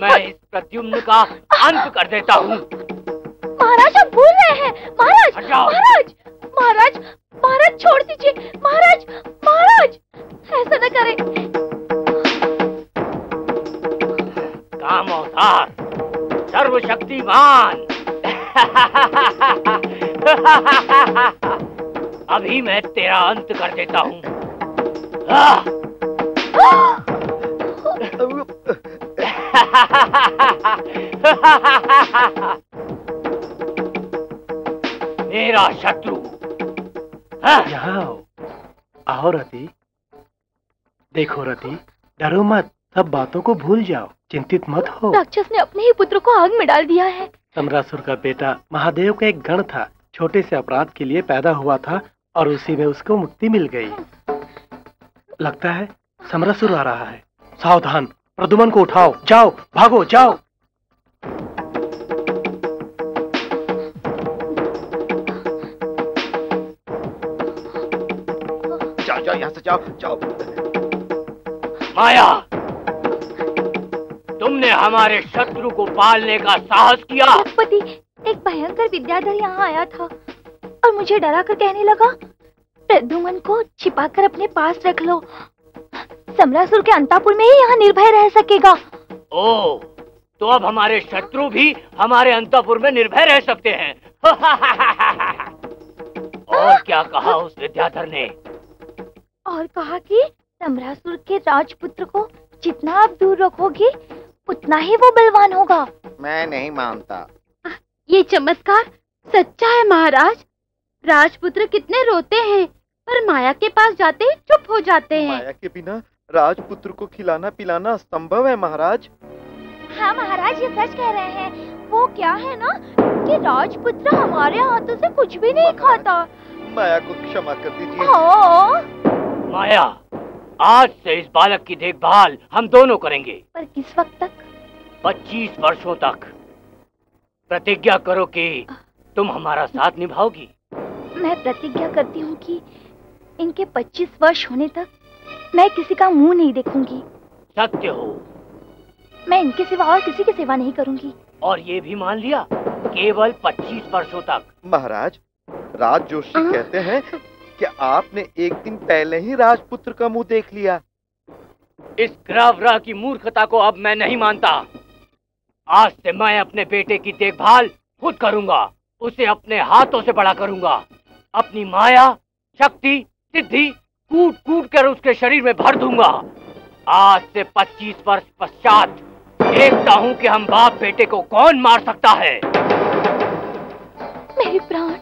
मैं इस प्रद्युम्न का अंत कर देता हूँ। महाराज आप भूल रहे हैं। महाराज महाराज महाराज महाराज छोड़ दीजिए। महाराज महाराज ऐसा न करें। काम अवतार सर्वशक्तिमान, अभी मैं तेरा अंत कर देता हूँ। मेरा शत्रु। यहाँ आओ, आओ रति। देखो रति, डरो मत, सब बातों को भूल जाओ, चिंतित मत हो। राक्षस ने अपने ही पुत्र को आग में डाल दिया है। समरासुर का बेटा महादेव का एक गण था, छोटे से अपराध के लिए पैदा हुआ था और उसी में उसको मुक्ति मिल गई। लगता है समरासुर आ रहा है। सावधान, प्रद्युम्न को उठाओ। जाओ, भागो, जाओ। जाओ जाओ यहाँ से, जाओ जाओ। माया, तुमने हमारे शत्रु को पालने का साहस किया। पति, एक भयंकर विद्याधर यहाँ आया था और मुझे डरा कर कहने लगा, प्रद्युम्न को छिपाकर अपने पास रख लो, समरासुर के अंतापुर में ही यहाँ निर्भय रह सकेगा। ओ, तो अब हमारे शत्रु भी हमारे अंतापुर में निर्भय रह सकते हैं। और क्या कहा उस विद्याधर ने? और कहा कि समरासुर के राजपुत्र को जितना आप दूर रखोगे उतना ही वो बलवान होगा। मैं नहीं मानता। ये चमत्कार सच्चा है महाराज। राजपुत्र कितने रोते हैं पर माया के पास जाते ही चुप हो जाते हैं। माया के बिना राजपुत्र को खिलाना पिलाना असंभव है महाराज। हाँ महाराज, ये सच कह रहे हैं। वो क्या है ना कि राजपुत्र हमारे हाथों से कुछ भी नहीं खाता। माया को क्षमा कर दीजिए। माया, आज से इस बालक की देखभाल हम दोनों करेंगे। पर किस वक्त तक? पच्चीस वर्षों तक। प्रतिज्ञा करो कि तुम हमारा साथ निभाओगी। मैं प्रतिज्ञा करती हूँ कि इनके पच्चीस वर्ष होने तक मैं किसी का मुंह नहीं देखूंगी। सत्य हो। मैं इनके सिवा और किसी की सेवा नहीं करूंगी। और ये भी मान लिया केवल पच्चीस वर्षों तक। महाराज, राज जोशी आ? कहते हैं कि आपने एक दिन पहले ही राजपुत्र का मुंह देख लिया। इस ग्रावरा की मूर्खता को अब मैं नहीं मानता। आज से मैं अपने बेटे की देखभाल खुद करूंगा, उसे अपने हाथों से बड़ा करूंगा, अपनी माया शक्ति सिद्धि कूट कूट कर उसके शरीर में भर दूंगा। आज से पच्चीस वर्ष पश्चात देखता हूँ कि हम बाप बेटे को कौन मार सकता है। मेरे प्राण,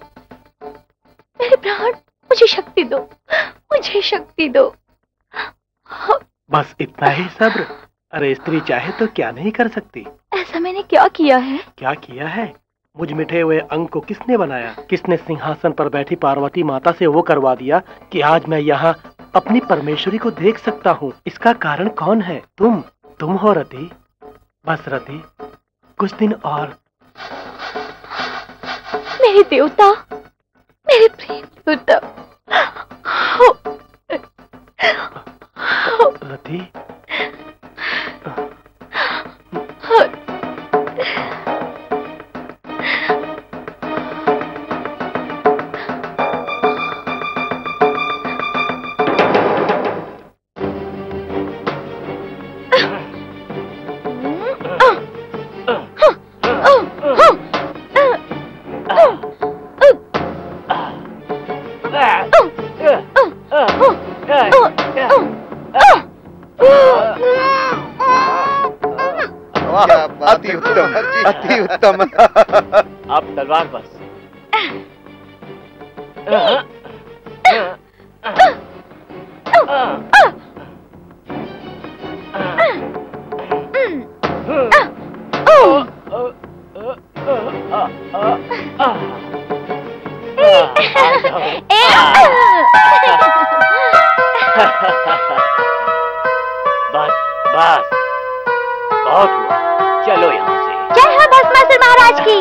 मेरे प्राण, मुझे शक्ति दो, मुझे शक्ति दो। बस इतना ही सब्र। अरे स्त्री चाहे तो क्या नहीं कर सकती। ऐसा मैंने क्या किया है? क्या किया है? मुझ मिठे हुए अंग को किसने बनाया? किसने सिंहासन पर बैठी पार्वती माता से वो करवा दिया कि आज मैं यहाँ अपनी परमेश्वरी को देख सकता हूँ? इसका कारण कौन है? तुम, तुम हो रति। बस रति, कुछ दिन और। मेरे देवता, मेरे प्रेम देवता। रति, अति उत्तम। आप तलवार बस। बस बस, बहुत हुआ, चलो यहाँ से। जय हो भस्मासुर महाराज की।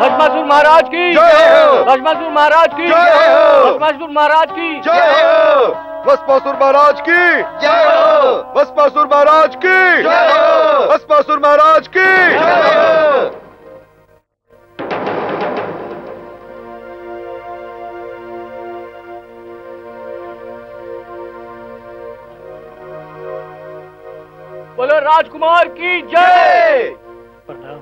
भस्मासुर महाराज की जय हो। भस्मासुर महाराज की जय हो। भस्मासुर महाराज की जय हो। भस्मासुर महाराज की जय हो। भस्मासुर महाराज की जय हो। भस्मासुर महाराज की जय हो। बोलो राजकुमार की जय। प्रणाम।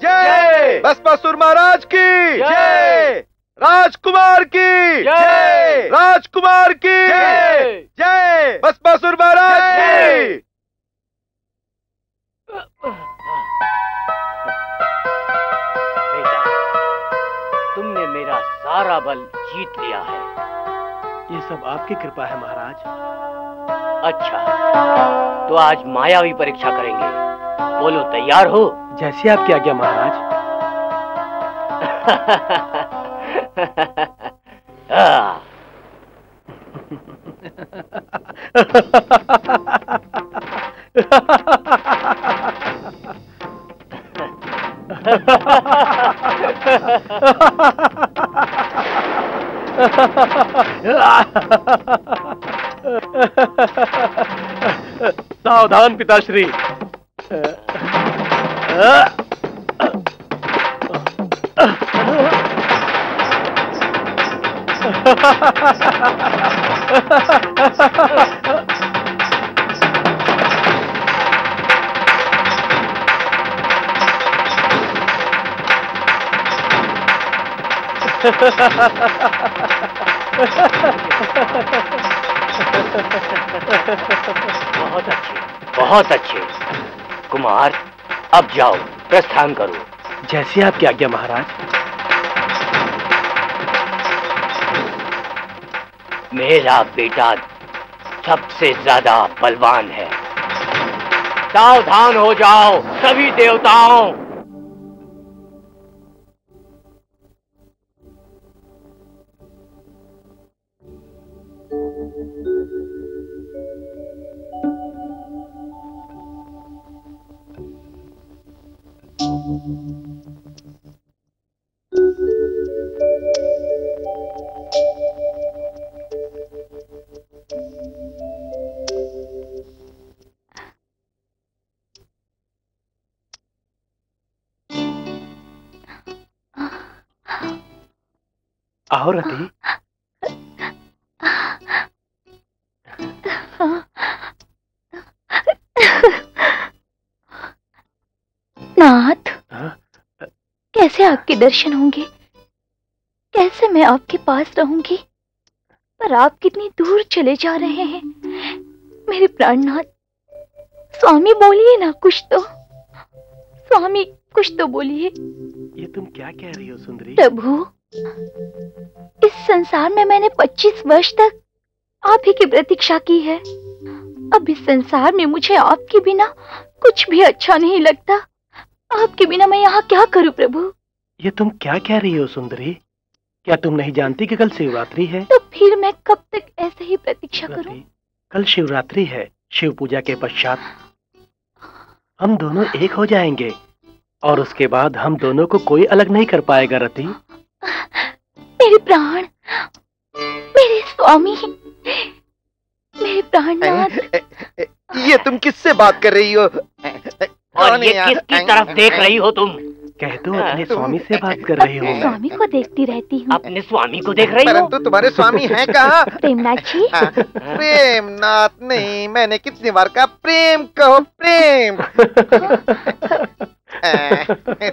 जय भस्मासुर महाराज की जय। राजकुमार की जय। राजकुमार की जय। जय भस्मासुर महाराज की। बेटा, तुमने मेरा सारा बल जीत लिया है। ये सब आपकी कृपा है महाराज। अच्छा, तो आज मायावी परीक्षा करेंगे। बोलो तैयार हो? जैसे आप क्या क्या महाराज। सावधान पिताश्री। बहुत अच्छे, बहुत अच्छे कुमार। अब जाओ, प्रस्थान करो। जैसे आपकी आज्ञा महाराज। मेरा बेटा सबसे ज्यादा बलवान है। सावधान हो जाओ सभी देवताओं। आओ रति, नाथ कैसे आपके दर्शन होंगे, कैसे मैं आपके पास रहूंगी, पर आप कितनी दूर चले जा रहे हैं मेरे प्राणनाथ। स्वामी बोलिए ना कुछ तो, स्वामी कुछ तो बोलिए। ये तुम क्या कह रही हो सुंदरी? प्रभु, इस संसार में मैंने पच्चीस वर्ष तक आप ही की प्रतीक्षा की है। अब इस संसार में मुझे आपके बिना कुछ भी अच्छा नहीं लगता। आपके बिना मैं यहाँ क्या करूँ प्रभु? ये तुम क्या कह रही हो सुंदरी? क्या तुम नहीं जानती कि कल शिवरात्रि है? तो फिर मैं कब तक ऐसे ही प्रतीक्षा करूँ? कल शिवरात्रि है, शिव पूजा के पश्चात हम दोनों एक हो जाएंगे और उसके बाद हम दोनों को कोई अलग नहीं कर पाएगा। रति, मेरे प्राण, मेरे स्वामी, मेरे प्राणनाथ, ये तुम किससे बात कर रही हो और ये किसकी तरफ देख रही हो तुम? कह दो अपने स्वामी से बात कर रही हो। स्वामी को देखती रहती हूँ। अपने स्वामी को देख रही हो? तो तुम्हारे स्वामी हैं कहाँ? प्रेमनाथ जी। प्रेमनाथ नहीं, मैंने कितनी बार कहा प्रेम कहो, प्रेम।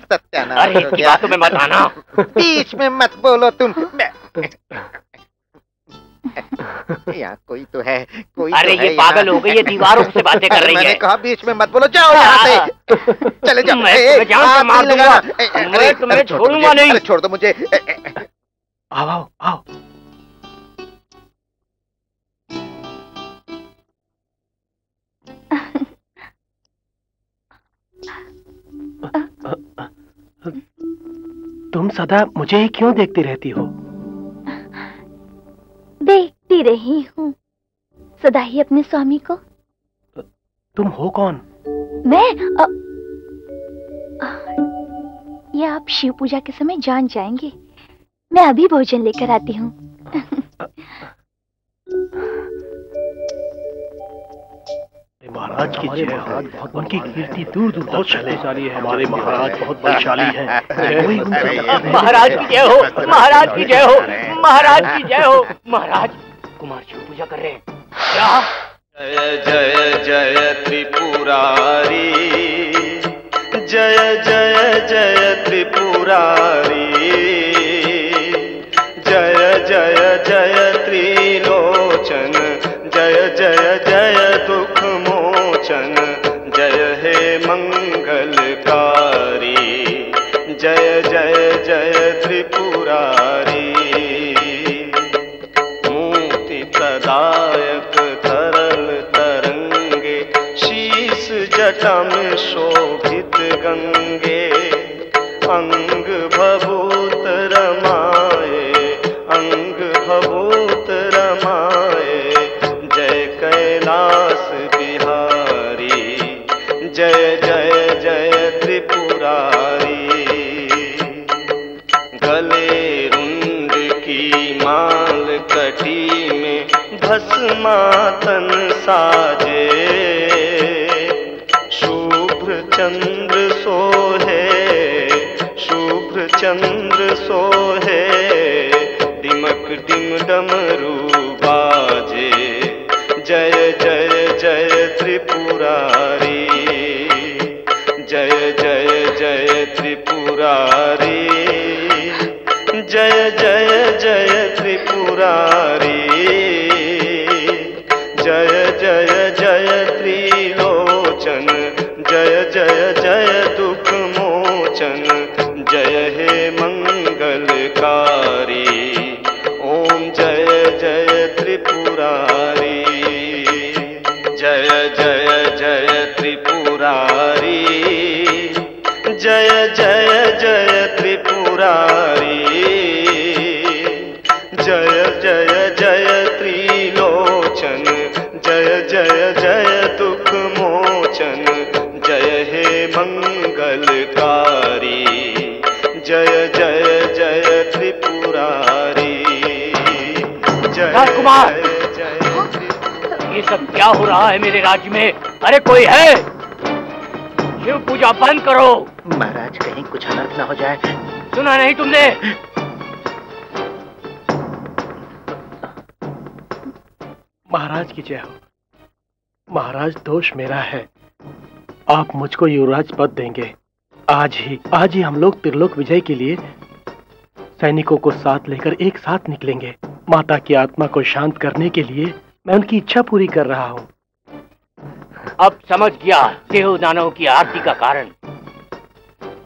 सत्यानाश, अरे इसकी बातों में मत आना, बीच में मत बोलो तुम। यहाँ कोई तो है, कोई अरे तो है। ये पागल हो गई, ये दीवारों से बातें कर रही है। मैंने कहा बीच में मत बोलो, जाओ यहाँ से, चले जाओ। मैं जान मार दूंगा, मैं तुम्हें छोड़ूंगा नहीं। छोड़ दो मुझे। आओ आओ आओ। तुम सदा मुझे ही क्यों देखती रहती हो? देखती रही हूँ सदा ही अपने स्वामी को। तुम हो कौन? मैं आ, आ, ये आप शिव पूजा के समय जान जाएंगे। मैं अभी भोजन लेकर आती हूँ। महाराज की जय हो। उनकी कीर्ति दूर दूर तक फैली है। हमारे महाराज बहुत बलशाली हैं। महाराज की जय हो, महाराज की जय हो, महाराज की जय हो। महाराज, कुमार शिव पूजा कर रहे हैं। जय जय जय त्रिपुरारी, जय जय जय त्रिपुरारी, जय जय जय त्रिलोचन, जय जय जय दुख मोचन, जय हे मंगलकारी, जय जय जय त्रिपुरारी। मूर्ति तदायक तरल तरंगे, शीश जटा में शोभित गंगे, अंग भभूत रमाए, अंग भभूत रमाए, जय कैलाश बिहारी, जय जय जय त्रिपुरारी। गले रुंड की माल कटी में भस्मातन साजे, शुभ्र चंद्र सोहे, शुभ्र चंद्र सोहे, दिमक डिम डमरू बाजे, जय जय जय त्रिपुरारी, जय जय जय त्रिपुरारी, जय जय जय त्रिपुरारी, जय जय जय त्रिलोचन, जय जय जय दुख मोचन, जय हे मंगलकारी, ओम जय जय त्रिपुरारी, जय जय जय त्रिपुरारी, जय जय जय त्रिपुरारी, जय जय जय त्रिलोचन, जय जय जय दुख मोचन, जय हे मंगल जयकारी जय जय जय त्रिपुरारी जय राजकुमार। ये सब क्या हो रहा है मेरे राज्य में? अरे कोई है? शिव पूजा बंद करो। महाराज कहीं कुछ अनर्थ ना हो जाए। सुना नहीं तुमने? महाराज की जय हो। महाराज दोष मेरा है, आप मुझको युवराज पद देंगे। आज ही आज ही हम लोग त्रिलोक विजय के लिए सैनिकों को साथ लेकर एक साथ निकलेंगे। माता की आत्मा को शांत करने के लिए मैं उनकी इच्छा पूरी कर रहा हूँ। अब समझ गया देव दानव की आरती का कारण।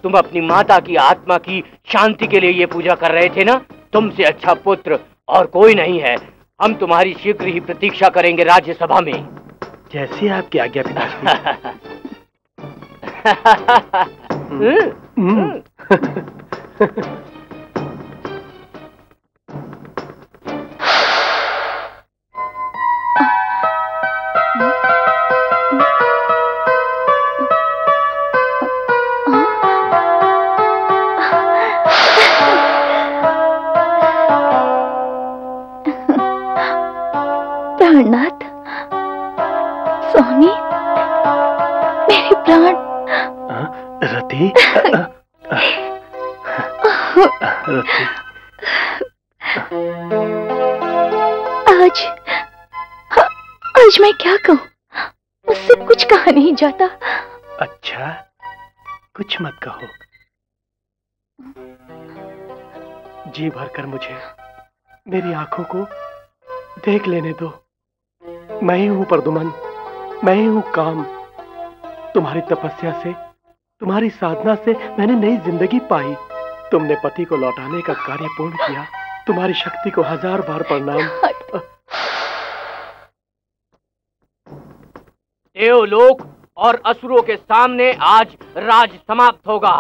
तुम अपनी माता की आत्मा की शांति के लिए ये पूजा कर रहे थे ना? तुमसे अच्छा पुत्र और कोई नहीं है। हम तुम्हारी शीघ्र ही प्रतीक्षा करेंगे राज्यसभा में। जैसी आपकी आज्ञा पिताश्री। जाता अच्छा कुछ मत कहो, जी भर कर मुझे मेरी आंखों को देख लेने दो। मैं ही हूं परदुमन, मैं ही हूं काम। तुम्हारी तपस्या से, तुम्हारी साधना से मैंने नई जिंदगी पाई। तुमने पति को लौटाने का कार्य पूर्ण किया। तुम्हारी शक्ति को हजार बार प्रणाम। देवलोक और असुरों के सामने आज राज समाप्त होगा।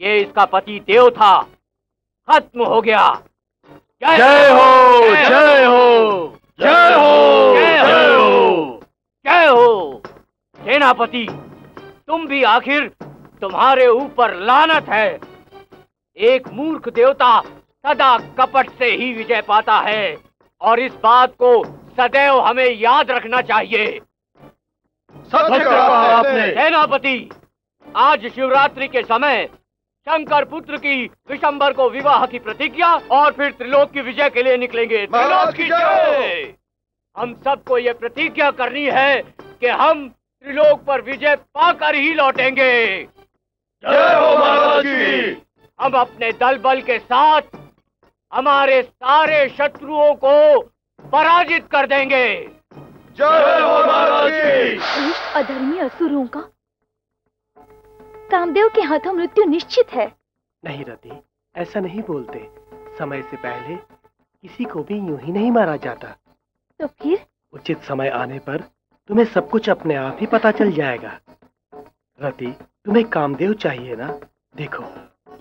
ये इसका पति देव था, खत्म हो गया। जय हो, जय हो, जय हो, जय हो, जय हो। सेनापति तुम भी, आखिर तुम्हारे ऊपर लानत है। एक मूर्ख देवता सदा कपट से ही विजय पाता है और इस बात को सदैव हमें याद रखना चाहिए। सेनापति आज शिवरात्रि के समय शंकर पुत्र की विशंबर को विवाह की प्रतिज्ञा और फिर त्रिलोक की विजय के लिए निकलेंगे। त्रिलोक की जय। हम सबको ये प्रतिज्ञा करनी है कि हम त्रिलोक पर विजय पाकर ही लौटेंगे। जय हो महाराज की। हम अपने दल बल के साथ हमारे सारे शत्रुओं को पराजित कर देंगे। जय हो महाराज। अधर्मी असुरों का कामदेव के हाथों मृत्यु निश्चित है। नहीं रति, ऐसा नहीं बोलते। समय से पहले किसी को भी यूं ही नहीं मारा जाता। तो फिर उचित समय आने पर तुम्हें सब कुछ अपने आप ही पता चल जाएगा। रति, तुम्हें कामदेव चाहिए ना? देखो,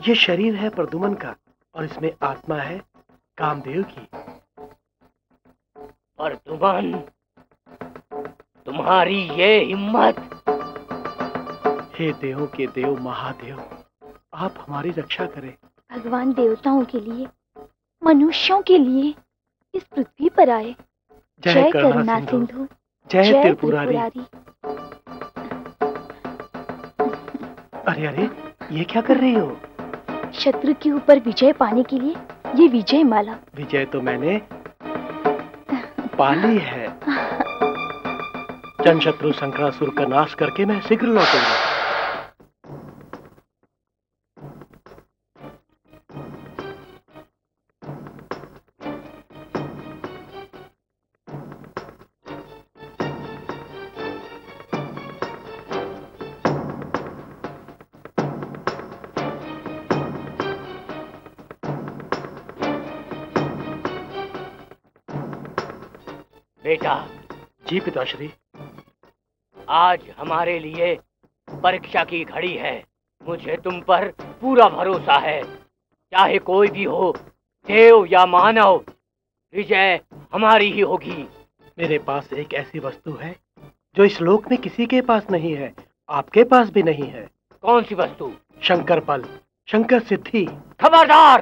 ये शरीर है परदुमन का और इसमें आत्मा है कामदेव की। परदुमन, तुम्हारी ये हिम्मत! हे देवों के देव महादेव, आप हमारी रक्षा करें। भगवान देवताओं के लिए, मनुष्यों के लिए इस पृथ्वी पर आए। जय करुणा सिंधु, जय त्रिपुरारी। अरे अरे, ये क्या कर रही हो? शत्रु के ऊपर विजय पाने के लिए ये विजय माला। विजय तो मैंने पाली है। जन शत्रु शंकरासुर का नाश करके मैं शीघ्र लौटूंगा। बेटा। जी पिताश्री। आज हमारे लिए परीक्षा की घड़ी है। मुझे तुम पर पूरा भरोसा है। चाहे कोई भी हो, देव या मानव, विजय हमारी ही होगी। मेरे पास एक ऐसी वस्तु है जो इस लोक में किसी के पास नहीं है, आपके पास भी नहीं है। कौन सी वस्तु? शंकर पल, शंकर सिद्धि। खबरदार!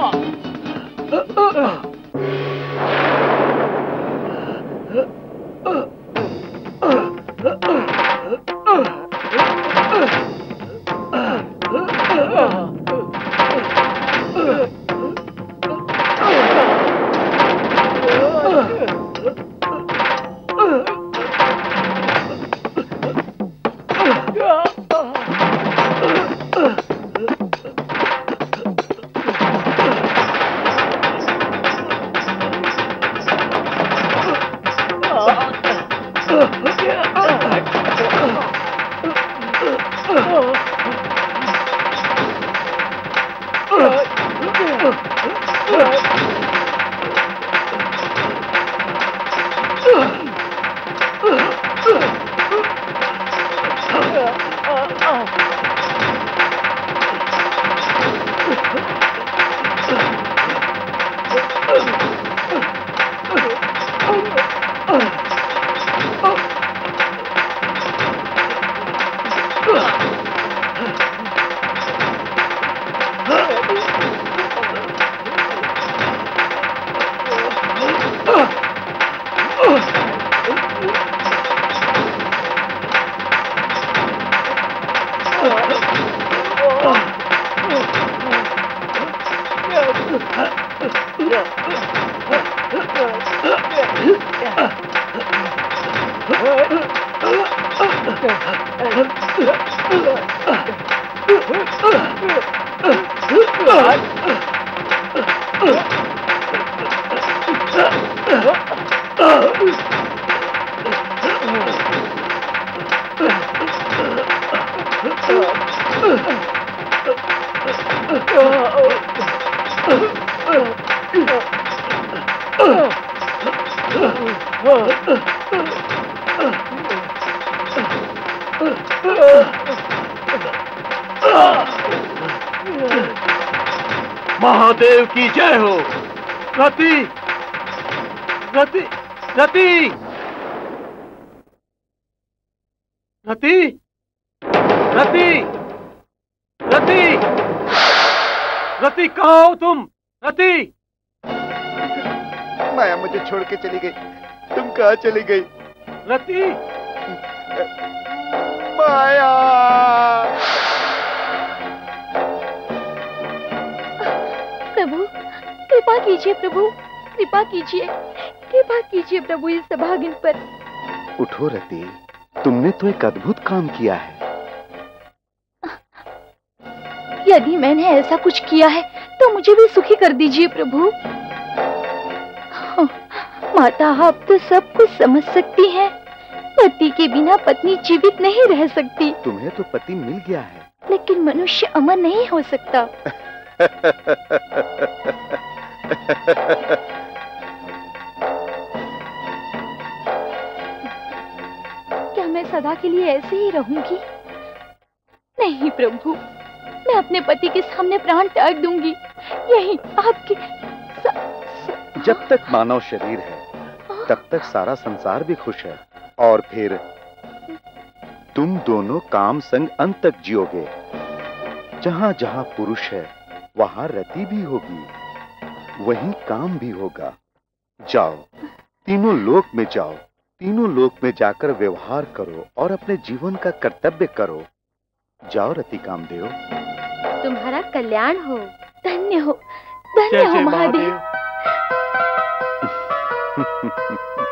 महादेव की जय हो। रति, रति, रति, रति, रति, रति, रति, कहाँ हो तुम? रति, माया मुझे छोड़ के चली गई, तुम कहाँ चली गई? रति, माया। कृपा कीजिए प्रभु, कृपा कीजिए, कृपा कीजिए प्रभु इस सौभाग्य पर। उठो रति, तुमने तो एक अद्भुत काम किया है। यदि मैंने ऐसा कुछ किया है तो मुझे भी सुखी कर दीजिए प्रभु। माता, आप तो सब कुछ समझ सकती हैं। पति के बिना पत्नी जीवित नहीं रह सकती। तुम्हें तो पति मिल गया है, लेकिन मनुष्य अमर नहीं हो सकता। क्या मैं सदा के लिए ऐसे ही रहूंगी? नहीं प्रभु, मैं अपने पति के सामने प्राण त्याग दूंगी, यही आपकी। स... स... जब तक मानव शरीर है तब तक सारा संसार भी खुश है, और फिर तुम दोनों काम संग अंत तक जियोगे। जहां जहां पुरुष है वहां रति भी होगी, वहीं काम भी होगा। जाओ, तीनों लोक में जाओ, तीनों लोक में जाकर व्यवहार करो और अपने जीवन का कर्तव्य करो। जाओ रति कामदेव, तुम्हारा कल्याण हो। धन्य हो, धन्य हो महादेव।